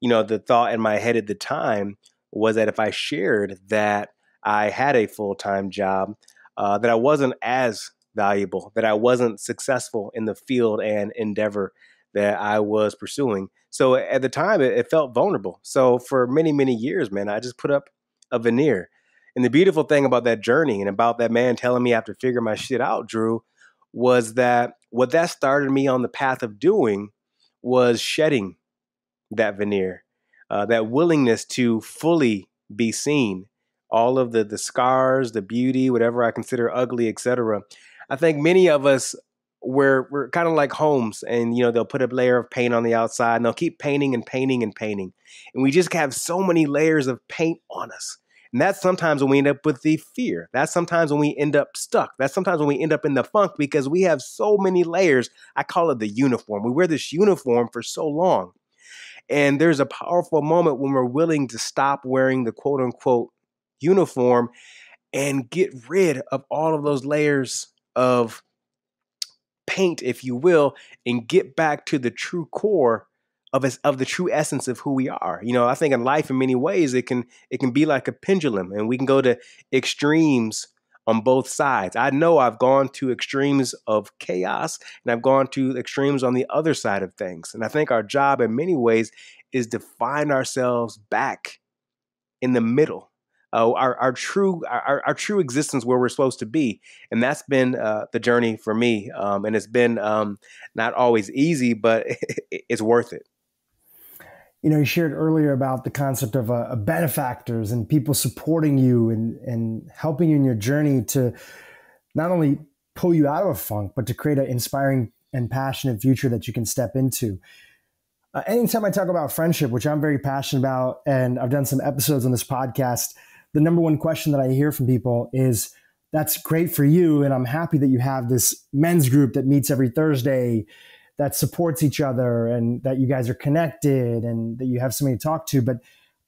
you know, the thought in my head at the time was that if I shared that I had a full-time job, Uh, that I wasn't as valuable, that I wasn't successful in the field and endeavor that I was pursuing. So at the time, it, it felt vulnerable. So for many, many years, man, I just put up a veneer. And the beautiful thing about that journey and about that man telling me I have to figure my shit out, Drew, was that what that started me on the path of doing was shedding that veneer, uh, that willingness to fully be seen. All of the the scars, the beauty, whatever I consider ugly, et cetera. I think many of us, we're, we're kind of like homes, and, you know, they'll put a layer of paint on the outside and they'll keep painting and painting and painting. And we just have so many layers of paint on us. And that's sometimes when we end up with the fear. That's sometimes when we end up stuck. That's sometimes when we end up in the funk, because we have so many layers. I call it the uniform. We wear this uniform for so long. And there's a powerful moment when we're willing to stop wearing the quote unquote uniform and get rid of all of those layers of paint, if you will, and get back to the true core of us, of the true essence of who we are. You know, I think in life, in many ways, it can it can be like a pendulum, and we can go to extremes on both sides. I know I've gone to extremes of chaos, and I've gone to extremes on the other side of things. And I think our job in many ways is to find ourselves back in the middle, uh, our, our true our, our true existence, where we're supposed to be. And that's been uh, the journey for me. Um, and it's been um, not always easy, but it's worth it. You know, you shared earlier about the concept of uh, benefactors and people supporting you and, and helping you in your journey to not only pull you out of a funk, but to create an inspiring and passionate future that you can step into. Uh, anytime I talk about friendship, which I'm very passionate about, and I've done some episodes on this podcast, the number one question that I hear from people is, that's great for you, and I'm happy that you have this men's group that meets every Thursday that supports each other and that you guys are connected and that you have somebody to talk to. But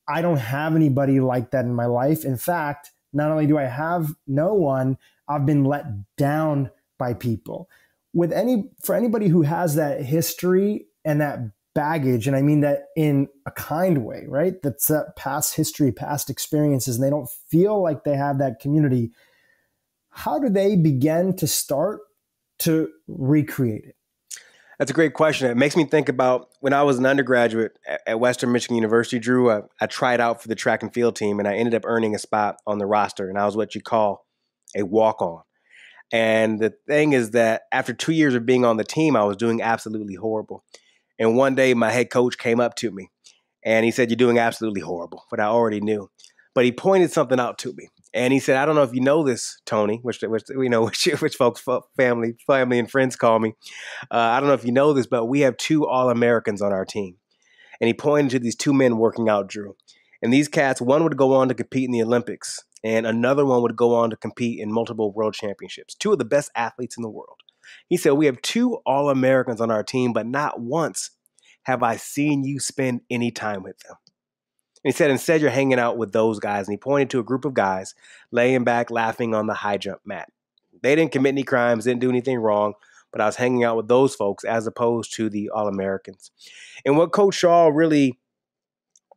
I don't have anybody like that in my life. In fact, not only do I have no one, I've been let down by people. With any, for anybody who has that history and that baggage, and I mean that in a kind way, right? That's that past history, past experiences, and they don't feel like they have that community. How do they begin to start to recreate it? That's a great question. It makes me think about when I was an undergraduate at Western Michigan University, Drew, I, I tried out for the track and field team, and I ended up earning a spot on the roster, and I was what you call a walk-on. And the thing is that after two years of being on the team, I was doing absolutely horrible. And one day my head coach came up to me, and he said, "You're doing absolutely horrible," but I already knew. But he pointed something out to me. And he said, "I don't know if you know this, Tony," which which you know, which, which folks, family, family, and friends call me. Uh, "I don't know if you know this, but we have two All-Americans on our team." And he pointed to these two men working out, Drew. And these cats, one would go on to compete in the Olympics, and another one would go on to compete in multiple world championships. Two of the best athletes in the world. He said, "We have two All-Americans on our team, but not once have I seen you spend any time with them." He said, "Instead, you're hanging out with those guys." And he pointed to a group of guys laying back, laughing on the high jump mat. They didn't commit any crimes, didn't do anything wrong, but I was hanging out with those folks as opposed to the All-Americans. And what Coach Shaw really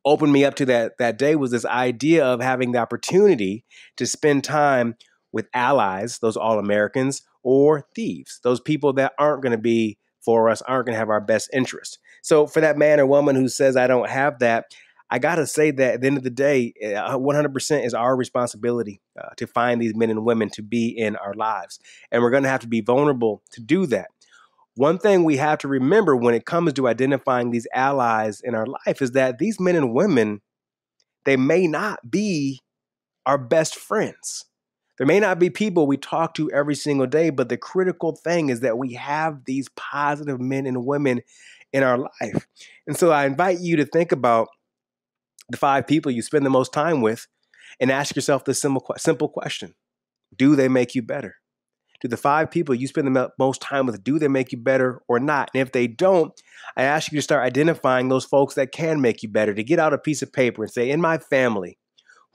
opened me up to that, that day was this idea of having the opportunity to spend time with allies, those All-Americans, or thieves, those people that aren't going to be for us, aren't going to have our best interest. So for that man or woman who says, "I don't have that," I got to say that at the end of the day, one hundred percent is our responsibility uh, to find these men and women to be in our lives. And we're going to have to be vulnerable to do that. One thing we have to remember when it comes to identifying these allies in our life is that these men and women, they may not be our best friends. There may not be people we talk to every single day, but the critical thing is that we have these positive men and women in our life. And so I invite you to think about the five people you spend the most time with and ask yourself this simple, simple question. Do they make you better? Do the five people you spend the most time with, do they make you better or not? And if they don't, I ask you to start identifying those folks that can make you better, to get out a piece of paper and say, in my family,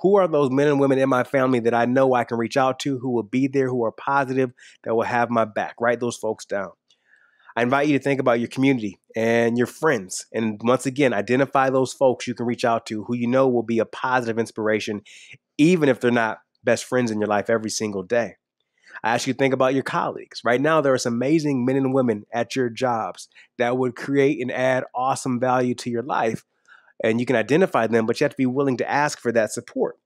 who are those men and women in my family that I know I can reach out to, who will be there, who are positive, that will have my back? Write those folks down. I invite you to think about your community and your friends. And once again, identify those folks you can reach out to who you know will be a positive inspiration, even if they're not best friends in your life every single day. I ask you to think about your colleagues. Right now, there are some amazing men and women at your jobs that would create and add awesome value to your life. And you can identify them, but you have to be willing to ask for that support.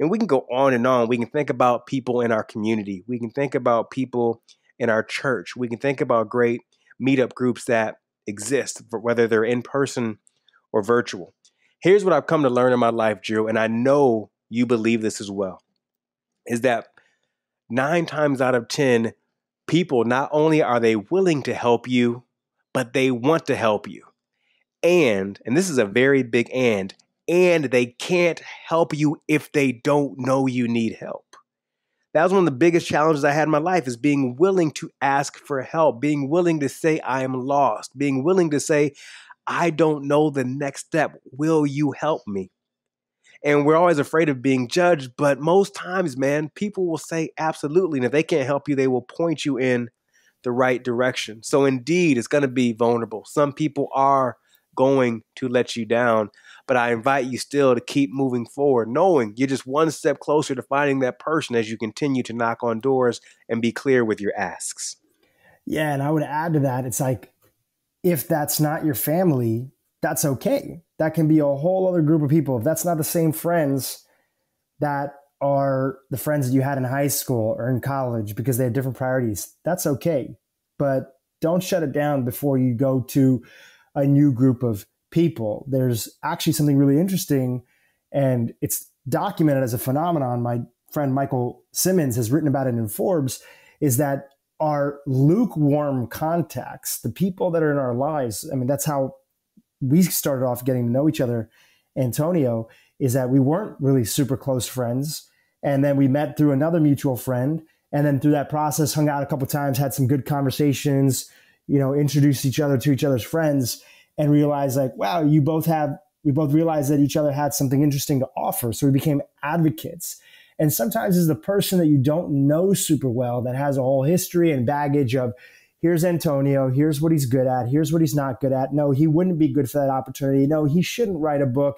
And we can go on and on. We can think about people in our community. We can think about people in our church. We can think about great meetup groups that exist, whether they're in person or virtual. Here's what I've come to learn in my life, Drew, and I know you believe this as well, is that nine times out of ten, people, not only are they willing to help you, but they want to help you. And, and this is a very big and, and they can't help you if they don't know you need help. That was one of the biggest challenges I had in my life, is being willing to ask for help, being willing to say I am lost, being willing to say I don't know the next step. Will you help me? And we're always afraid of being judged. But most times, man, people will say absolutely. And if they can't help you, they will point you in the right direction. So indeed, it's going to be vulnerable. Some people are going to let you down. But I invite you still to keep moving forward, knowing you're just one step closer to finding that person as you continue to knock on doors and be clear with your asks. Yeah. And I would add to that, it's like, if that's not your family, that's okay. That can be a whole other group of people. If that's not the same friends that are the friends that you had in high school or in college because they have different priorities, that's okay. But don't shut it down before you go to a new group of people. There's actually something really interesting, and it's documented as a phenomenon. My friend Michael Simmons has written about it in Forbes, is that our lukewarm contacts, the people that are in our lives, I mean, that's how we started off getting to know each other, Antonio, is that we weren't really super close friends. And then we met through another mutual friend. And then through that process, hung out a couple of times, had some good conversations, you know, introduced each other to each other's friends, and realized like, wow, you both have, we both realized that each other had something interesting to offer. So we became advocates. And sometimes it's the person that you don't know super well that has a whole history and baggage of, here's Antonio, here's what he's good at, here's what he's not good at. No, he wouldn't be good for that opportunity. No, he shouldn't write a book.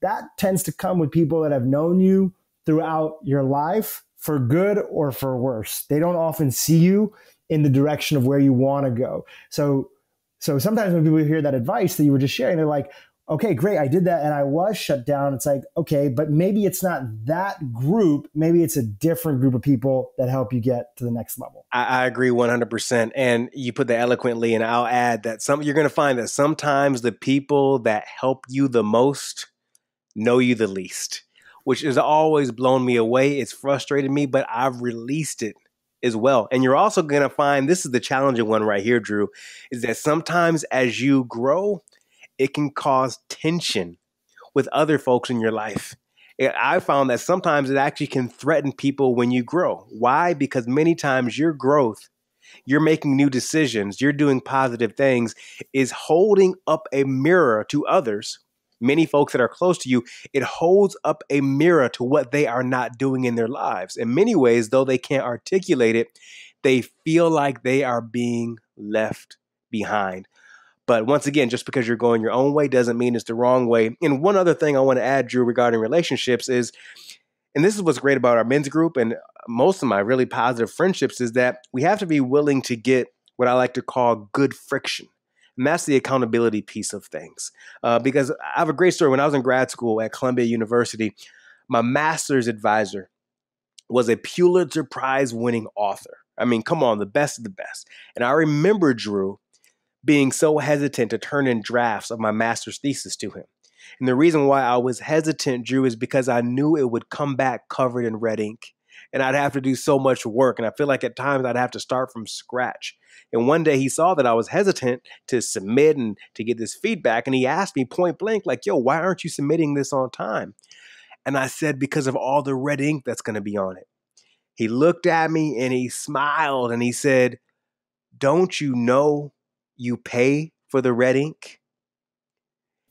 That tends to come with people that have known you throughout your life for good or for worse. They don't often see you in the direction of where you want to go. So, so sometimes when people hear that advice that you were just sharing, they're like, okay, great, I did that and I was shut down. It's like, okay, but maybe it's not that group. Maybe it's a different group of people that help you get to the next level. I, I agree one hundred percent. And you put that eloquently, and I'll add that some you're going to find that sometimes the people that help you the most know you the least, which has always blown me away. It's frustrated me, but I've released it as well. And you're also going to find, this is the challenging one right here, Drew, is that sometimes as you grow, it can cause tension with other folks in your life. I found that sometimes it actually can threaten people when you grow. Why? Because many times your growth, you're making new decisions, you're doing positive things, is holding up a mirror to others. Many folks that are close to you, it holds up a mirror to what they are not doing in their lives. In many ways, though they can't articulate it, they feel like they are being left behind. But once again, just because you're going your own way doesn't mean it's the wrong way. And one other thing I want to add, Drew, regarding relationships is, and this is what's great about our men's group and most of my really positive friendships, is that we have to be willing to get what I like to call good friction. And that's the accountability piece of things. Uh, because I have a great story. When I was in grad school at Columbia University, my master's advisor was a Pulitzer Prize winning author. I mean, come on, the best of the best. And I remember, Drew, being so hesitant to turn in drafts of my master's thesis to him. And the reason why I was hesitant, Drew, is because I knew it would come back covered in red ink, and I'd have to do so much work. And I feel like at times I'd have to start from scratch. And one day he saw that I was hesitant to submit and to get this feedback, and he asked me point blank, like, yo, why aren't you submitting this on time? And I said, because of all the red ink that's going to be on it. He looked at me and he smiled and he said, don't you know you pay for the red ink?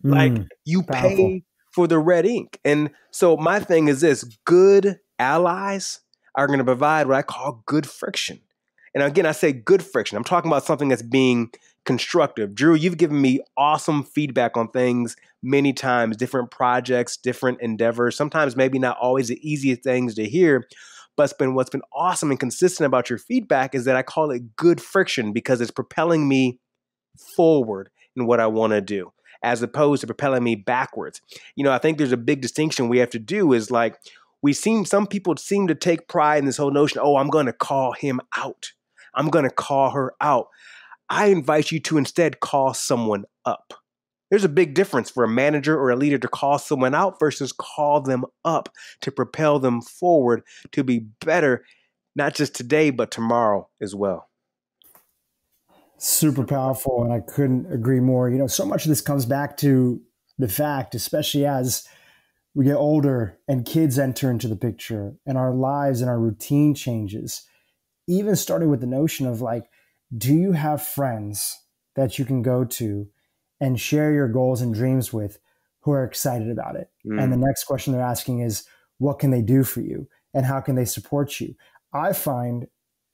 Mm, like you powerful. Pay for the red ink. And so my thing is this, good allies are going to provide what I call good friction. And again, I say good friction. I'm talking about something that's being constructive. Drew, you've given me awesome feedback on things many times, different projects, different endeavors, sometimes maybe not always the easiest things to hear. But it's been, what's been awesome and consistent about your feedback is that I call it good friction, because it's propelling me forward in what I want to do, as opposed to propelling me backwards. You know, I think there's a big distinction we have to do is like, we seem, some people seem to take pride in this whole notion, oh, I'm going to call him out, I'm going to call her out. I invite you to instead call someone up. There's a big difference for a manager or a leader to call someone out versus call them up to propel them forward to be better, not just today, but tomorrow as well. Super powerful, and I couldn't agree more. You know, so much of this comes back to the fact, especially as we get older and kids enter into the picture and our lives and our routine changes, even starting with the notion of like, do you have friends that you can go to and share your goals and dreams with who are excited about it. Mm. And the next question they're asking is, what can they do for you and how can they support you? I find,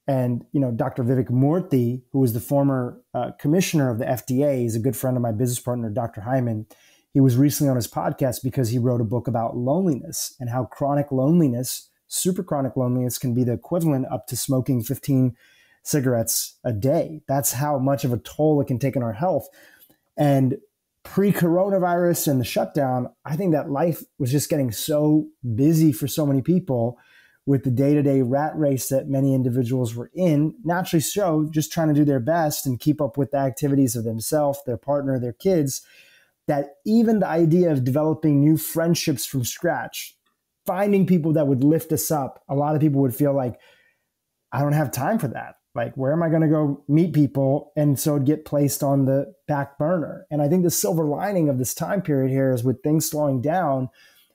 and you know, Doctor Vivek Murthy, who was the former uh, commissioner of the F D A, he's a good friend of my business partner, Doctor Hyman. He was recently on his podcast because he wrote a book about loneliness and how chronic loneliness, super chronic loneliness, can be the equivalent up to smoking fifteen cigarettes a day. That's how much of a toll it can take on our health. And pre-coronavirus and the shutdown, I think that life was just getting so busy for so many people with the day-to-day rat race that many individuals were in, naturally so, just trying to do their best and keep up with the activities of themselves, their partner, their kids, that even the idea of developing new friendships from scratch, finding people that would lift us up, a lot of people would feel like, I don't have time for that. Like, where am I going to go meet people? And so it'd get placed on the back burner. And I think the silver lining of this time period here is with things slowing down,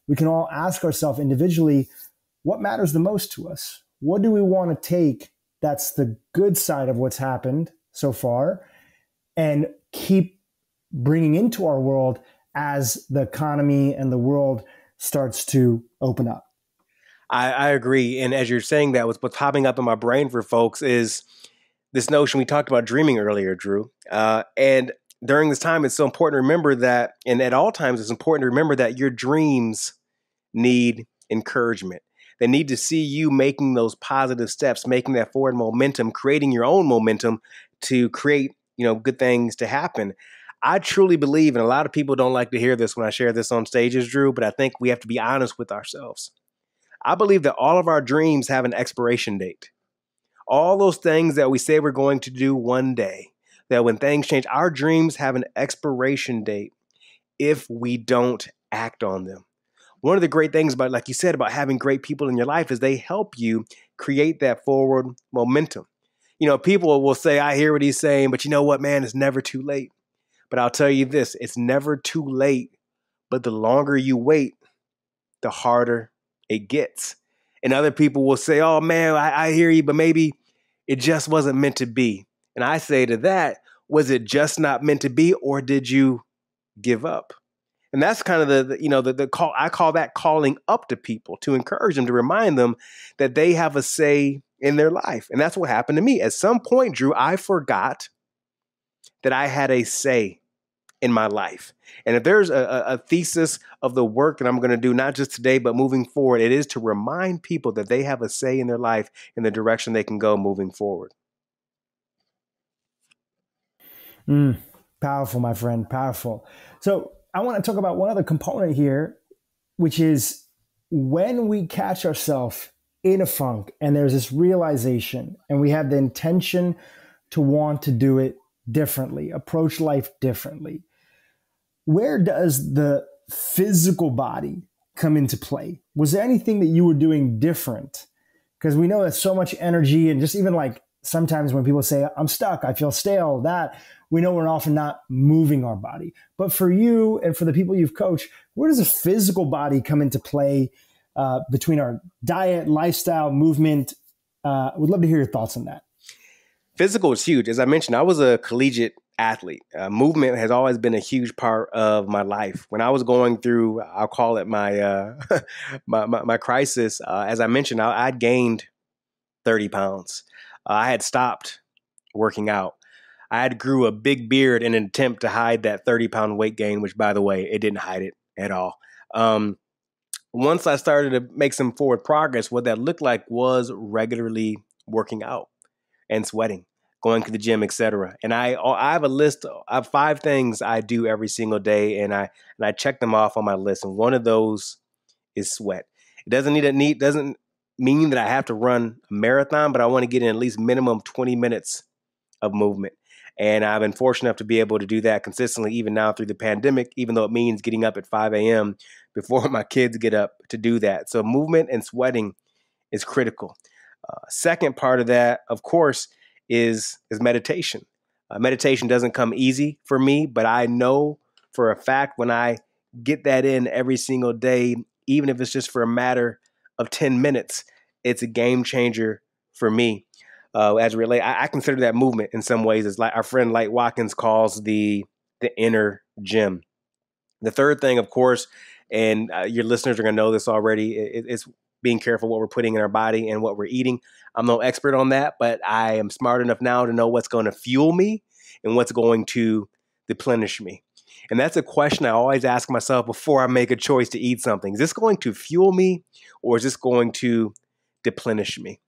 we can all ask ourselves individually, what matters the most to us? What do we want to take that's the good side of what's happened so far and keep bringing into our world as the economy and the world starts to open up? I, I agree. And as you're saying that, what's, what's popping up in my brain for folks is this notion we talked about dreaming earlier, Drew. Uh, and during this time, it's so important to remember that, and at all times, it's important to remember that your dreams need encouragement. They need to see you making those positive steps, making that forward momentum, creating your own momentum to create, you know, good things to happen. I truly believe, and a lot of people don't like to hear this when I share this on stages, Drew, but I think we have to be honest with ourselves. I believe that all of our dreams have an expiration date. All those things that we say we're going to do one day, that when things change, our dreams have an expiration date if we don't act on them. One of the great things about, like you said, about having great people in your life is they help you create that forward momentum. You know, people will say, I hear what he's saying, but you know what, man, it's never too late. But I'll tell you this, it's never too late, but the longer you wait, the harder it gets. And other people will say, oh man, I, I hear you, but maybe it just wasn't meant to be. And I say to that, was it just not meant to be, or did you give up? And that's kind of the, the you know, the, the call, I call that calling up to people to encourage them, to remind them that they have a say in their life. And that's what happened to me. At some point, Drew, I forgot that I had a say in my life. And if there's a, a thesis of the work that I'm going to do, not just today, but moving forward, it is to remind people that they have a say in their life and the direction they can go moving forward. Mm, powerful, my friend, powerful. So I want to talk about one other component here, which is when we catch ourselves in a funk and there's this realization and we have the intention to want to do it differently, approach life differently. Where does the physical body come into play? Was there anything that you were doing different? Because we know that so much energy and just even like sometimes when people say, I'm stuck, I feel stale, that we know we're often not moving our body. But for you and for the people you've coached, where does the physical body come into play uh, between our diet, lifestyle, movement? Uh, we'd love to hear your thoughts on that. Physical is huge. As I mentioned, I was a collegiate athlete. Uh, movement has always been a huge part of my life. When I was going through, I'll call it my uh, my, my, my crisis, uh, as I mentioned, I, I'd gained thirty pounds. Uh, I had stopped working out. I had grew a big beard in an attempt to hide that thirty pound weight gain, which, by the way, it didn't hide it at all. Um, once I started to make some forward progress, what that looked like was regularly working out and sweating, going to the gym, et cetera. And I, I have a list of five things I do every single day, and I and I check them off on my list. And one of those is sweat. It doesn't need a need doesn't mean that I have to run a marathon, but I want to get in at least minimum twenty minutes of movement. And I've been fortunate enough to be able to do that consistently, even now through the pandemic, even though it means getting up at five a m before my kids get up to do that. So movement and sweating is critical. Uh, second part of that, of course, is, is meditation. Uh, meditation doesn't come easy for me, but I know for a fact when I get that in every single day, even if it's just for a matter of ten minutes, it's a game changer for me. Uh, as relate, I, I consider that movement in some ways. It's like our friend Light Watkins calls the the inner gym. The third thing, of course, and uh, your listeners are going to know this already, it, it's being careful what we're putting in our body and what we're eating. I'm no expert on that, but I am smart enough now to know what's going to fuel me and what's going to deplenish me. And that's a question I always ask myself before I make a choice to eat something. Is this going to fuel me or is this going to deplenish me?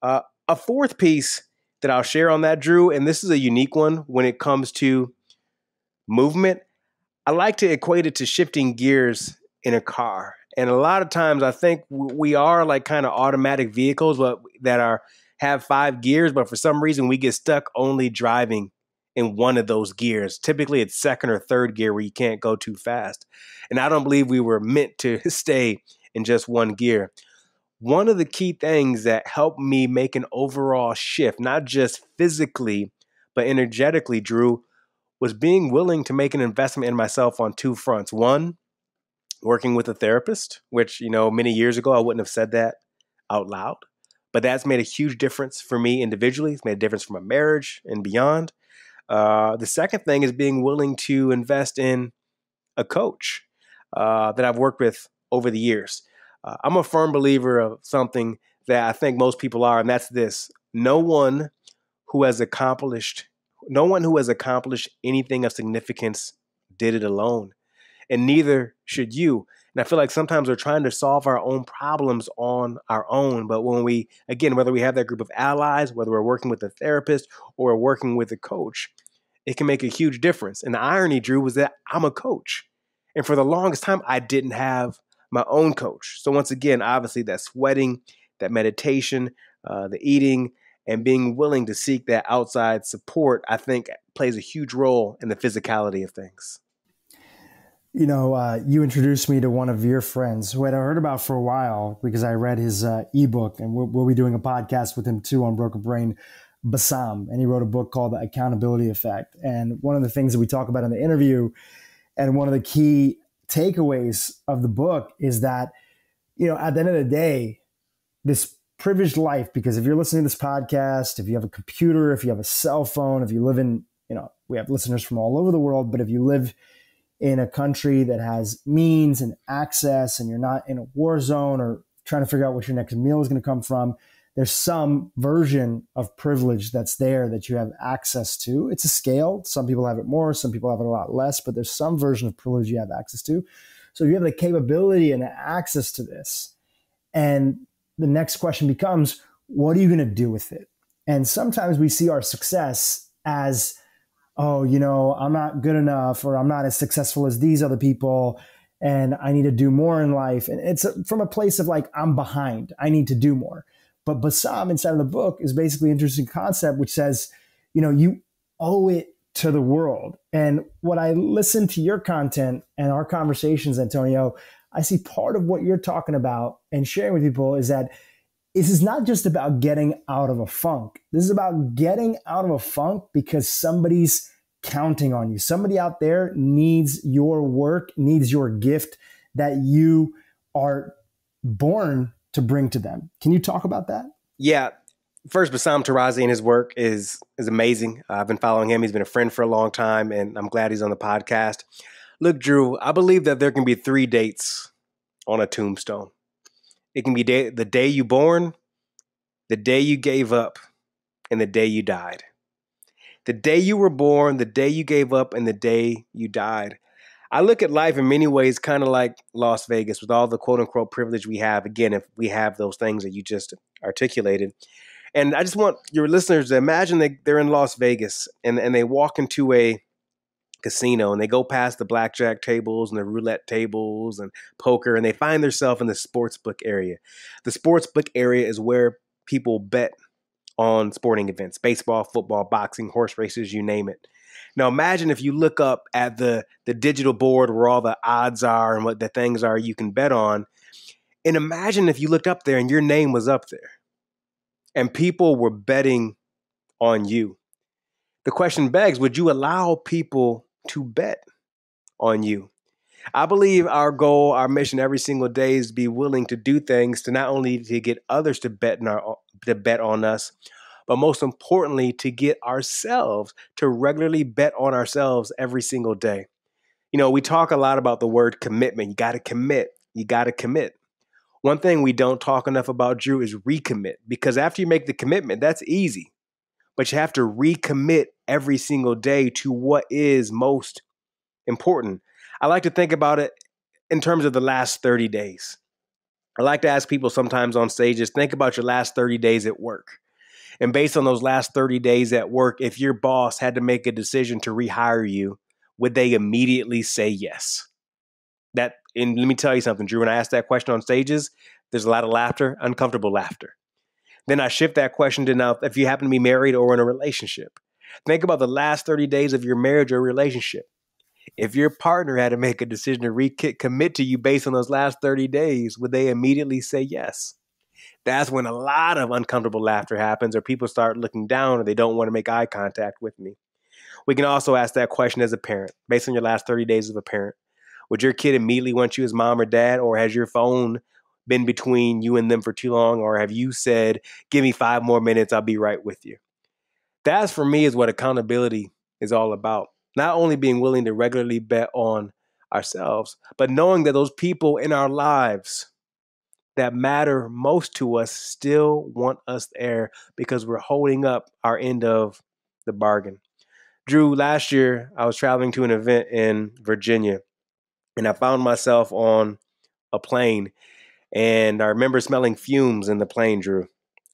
Uh, a fourth piece that I'll share on that, Drew, and this is a unique one when it comes to movement, I like to equate it to shifting gears in a car. And a lot of times I think we are like kind of automatic vehicles that are have five gears, but for some reason we get stuck only driving in one of those gears. Typically it's second or third gear where you can't go too fast. And I don't believe we were meant to stay in just one gear. One of the key things that helped me make an overall shift, not just physically, but energetically, Drew, was being willing to make an investment in myself on two fronts. One, working with a therapist, which, you know, many years ago, I wouldn't have said that out loud, but that's made a huge difference for me individually. It's made a difference for my marriage and beyond. Uh, the second thing is being willing to invest in a coach uh, that I've worked with over the years. Uh, I'm a firm believer of something that I think most people are, and that's this. No one who has accomplished, no one who has accomplished anything of significance did it alone, and neither should you. And I feel like sometimes we're trying to solve our own problems on our own. But when we, again, whether we have that group of allies, whether we're working with a therapist or we're working with a coach, it can make a huge difference. And the irony, Drew, was that I'm a coach. And for the longest time, I didn't have my own coach. So once again, obviously that sweating, that meditation, uh, the eating, and being willing to seek that outside support, I think plays a huge role in the physicality of things. You know, uh, you introduced me to one of your friends who I'd heard about for a while because I read his uh, ebook, and we'll, we'll be doing a podcast with him too on Broken Brain, Bassam. And he wrote a book called The Accountability Effect. And one of the things that we talk about in the interview and one of the key takeaways of the book is that, you know, at the end of the day, this privileged life, because if you're listening to this podcast, if you have a computer, if you have a cell phone, if you live in, you know, we have listeners from all over the world, but if you live in a country that has means and access and you're not in a war zone or trying to figure out what your next meal is going to come from, there's some version of privilege that's there that you have access to. It's a scale. Some people have it more, some people have it a lot less, but there's some version of privilege you have access to. So if you have the capability and the access to this, and the next question becomes, what are you going to do with it? And sometimes we see our success as, oh, you know, I'm not good enough, or I'm not as successful as these other people, and I need to do more in life. And it's from a place of like, I'm behind, I need to do more. But Bassam inside of the book is basically an interesting concept, which says, you know, you owe it to the world. And when I listen to your content and our conversations, Antonio, I see part of what you're talking about and sharing with people is that this is not just about getting out of a funk. This is about getting out of a funk because somebody's counting on you. Somebody out there needs your work, needs your gift that you are born to bring to them. Can you talk about that? Yeah. First, Bassam Tarazi and his work is, is amazing. I've been following him. He's been a friend for a long time, and I'm glad he's on the podcast. Look, Drew, I believe that there can be three dates on a tombstone. It can be day, the day you born, the day you gave up, and the day you died. The day you were born, the day you gave up, and the day you died. I look at life in many ways kind of like Las Vegas with all the quote-unquote privilege we have, again, if we have those things that you just articulated. And I just want your listeners to imagine they, they're in Las Vegas and, and they walk into a casino and they go past the blackjack tables and the roulette tables and poker, and they find themselves in the sportsbook area. The sportsbook area is where people bet on sporting events: baseball, football, boxing, horse races, you name it. Now imagine if you look up at the the digital board where all the odds are and what the things are you can bet on, and imagine if you looked up there and your name was up there and people were betting on you. The question begs, would you allow people to bet on you? I believe our goal, our mission every single day is to be willing to do things to not only to get others to bet, in our, to bet on us, but most importantly, to get ourselves to regularly bet on ourselves every single day. You know, we talk a lot about the word commitment. You got to commit. You got to commit. One thing we don't talk enough about, Drew, is recommit, because after you make the commitment, that's easy. But you have to recommit every single day to what is most important. I like to think about it in terms of the last thirty days. I like to ask people sometimes on stages, think about your last thirty days at work. And based on those last thirty days at work, if your boss had to make a decision to rehire you, would they immediately say yes? That, and let me tell you something, Drew, when I ask that question on stages, there's a lot of laughter, uncomfortable laughter. Then I shift that question to now, if you happen to be married or in a relationship, think about the last thirty days of your marriage or relationship. If your partner had to make a decision to recommit to you based on those last thirty days, would they immediately say yes? That's when a lot of uncomfortable laughter happens, or people start looking down, or they don't want to make eye contact with me. We can also ask that question as a parent, based on your last thirty days as a parent. Would your kid immediately want you as mom or dad, or has your phone been between you and them for too long, or have you said, give me five more minutes, I'll be right with you? That, for me, is what accountability is all about. Not only being willing to regularly bet on ourselves, but knowing that those people in our lives that matter most to us still want us there because we're holding up our end of the bargain. Drew, last year, I was traveling to an event in Virginia, and I found myself on a plane, and I remember smelling fumes in the plane, Drew.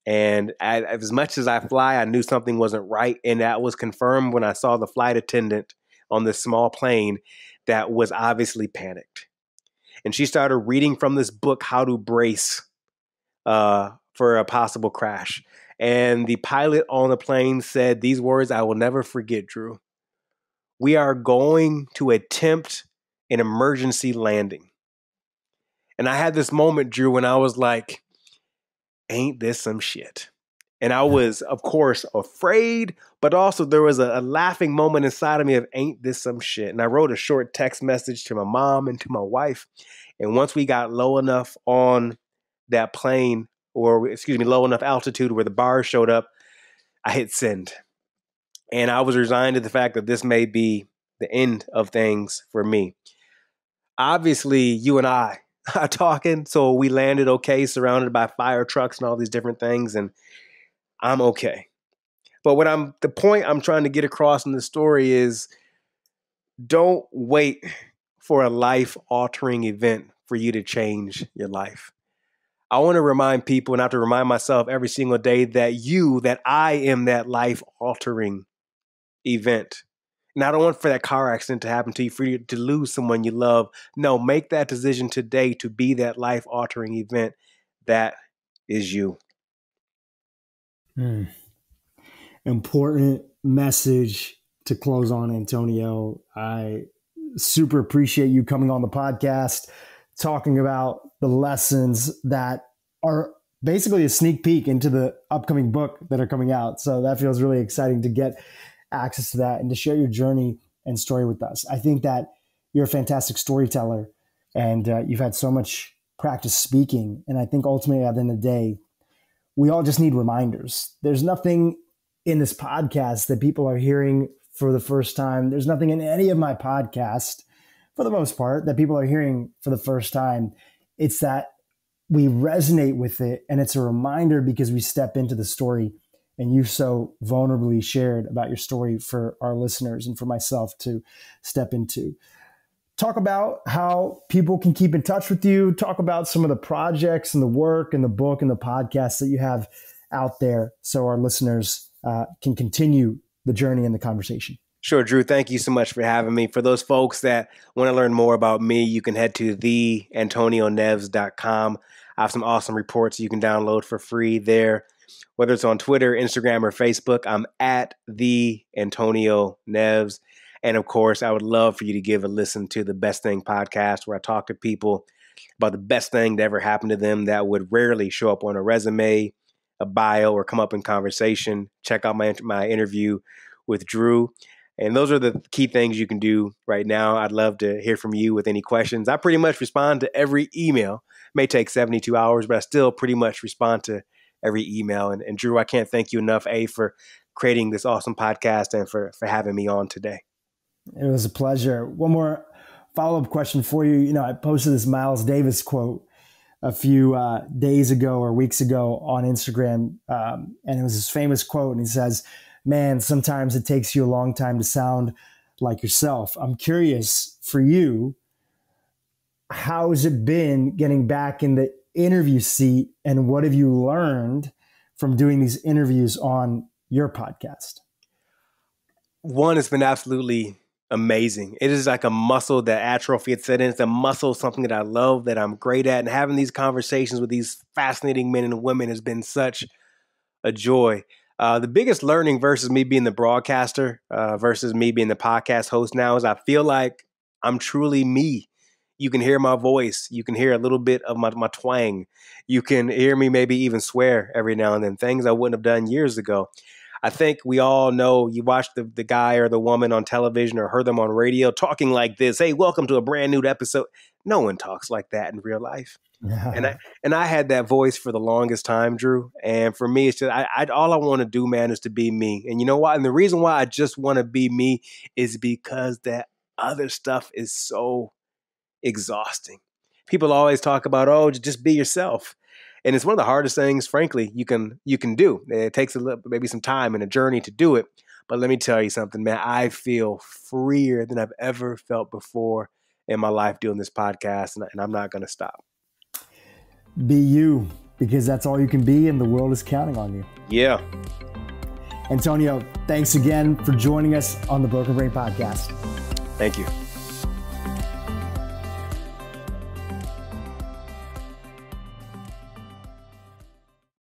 And I, as much as I fly, I knew something wasn't right. And that was confirmed when I saw the flight attendant on this small plane that was obviously panicked. And she started reading from this book, How to Brace uh, for a Possible Crash. And the pilot on the plane said these words I will never forget, Drew. We are going to attempt an emergency landing. And I had this moment, Drew, when I was like, ain't this some shit? And I was, of course, afraid, but also there was a, a laughing moment inside of me of ain't this some shit? And I wrote a short text message to my mom and to my wife. And once we got low enough on that plane, or excuse me, low enough altitude where the bar showed up, I hit send. And I was resigned to the fact that this may be the end of things for me. Obviously, you and I are talking, so we landed okay, surrounded by fire trucks and all these different things, and I'm okay. But what I'm the point I'm trying to get across in this story is don't wait for a life-altering event for you to change your life. I want to remind people, and I have to remind myself every single day, that you, that I am that life-altering event. And I don't want for that car accident to happen to you, for you to lose someone you love. No, make that decision today to be that life-altering event. That is you. Mm. Important message to close on, Antonio. I super appreciate you coming on the podcast, talking about the lessons that are basically a sneak peek into the upcoming book that are coming out. So that feels really exciting to get access to that and to share your journey and story with us. I think that you're a fantastic storyteller, and uh, you've had so much practice speaking. And I think ultimately at the end of the day, we all just need reminders. There's nothing in this podcast that people are hearing for the first time. There's nothing in any of my podcasts, for the most part, that people are hearing for the first time. It's that we resonate with it, and it's a reminder because we step into the story. And you so vulnerably shared about your story for our listeners and for myself to step into. Talk about how people can keep in touch with you. Talk about some of the projects and the work and the book and the podcast that you have out there so our listeners uh, can continue the journey and the conversation. Sure, Drew. Thank you so much for having me. For those folks that want to learn more about me, you can head to the antonio neves dot com. I have some awesome reports you can download for free there. Whether it's on Twitter, Instagram, or Facebook, I'm at the Antonio Neves. And of course, I would love for you to give a listen to the Best Thing podcast, where I talk to people about the best thing that ever happened to them that would rarely show up on a resume, a bio, or come up in conversation. Check out my, my interview with Drew. And those are the key things you can do right now. I'd love to hear from you with any questions. I pretty much respond to every email. It may take seventy-two hours, but I still pretty much respond to every email. And, and Drew, I can't thank you enough, A, for creating this awesome podcast and for, for having me on today. It was a pleasure. One more follow-up question for you. You know, I posted this Miles Davis quote a few uh, days ago or weeks ago on Instagram. Um, and it was this famous quote. And he says, man, sometimes it takes you a long time to sound like yourself. I'm curious for you, how's it been getting back in the interview seat? And what have you learned from doing these interviews on your podcast? One, it's been absolutely amazing. It is like a muscle that atrophy had set in. It's a muscle, something that I love, that I'm great at. And having these conversations with these fascinating men and women has been such a joy. Uh, the biggest learning versus me being the broadcaster uh, versus me being the podcast host now is I feel like I'm truly me. You can hear my voice. You can hear a little bit of my, my twang. You can hear me maybe even swear every now and then, things I wouldn't have done years ago. I think we all know, you watch the, the guy or the woman on television or heard them on radio talking like this. Hey, welcome to a brand new episode. No one talks like that in real life. Yeah. And I and I had that voice for the longest time, Drew. And for me, it's just I, I all I want to do, man, is to be me. And you know why? And the reason why I just want to be me is because that other stuff is so exhausting. People always talk about, oh, just be yourself. And it's one of the hardest things, frankly, you can you can do. It takes a little, maybe some time and a journey to do it. But let me tell you something, man. I feel freer than I've ever felt before in my life doing this podcast, and, and I'm not going to stop. Be you, because that's all you can be, and the world is counting on you. Yeah. Antonio, thanks again for joining us on the Broken Brain Podcast. Thank you.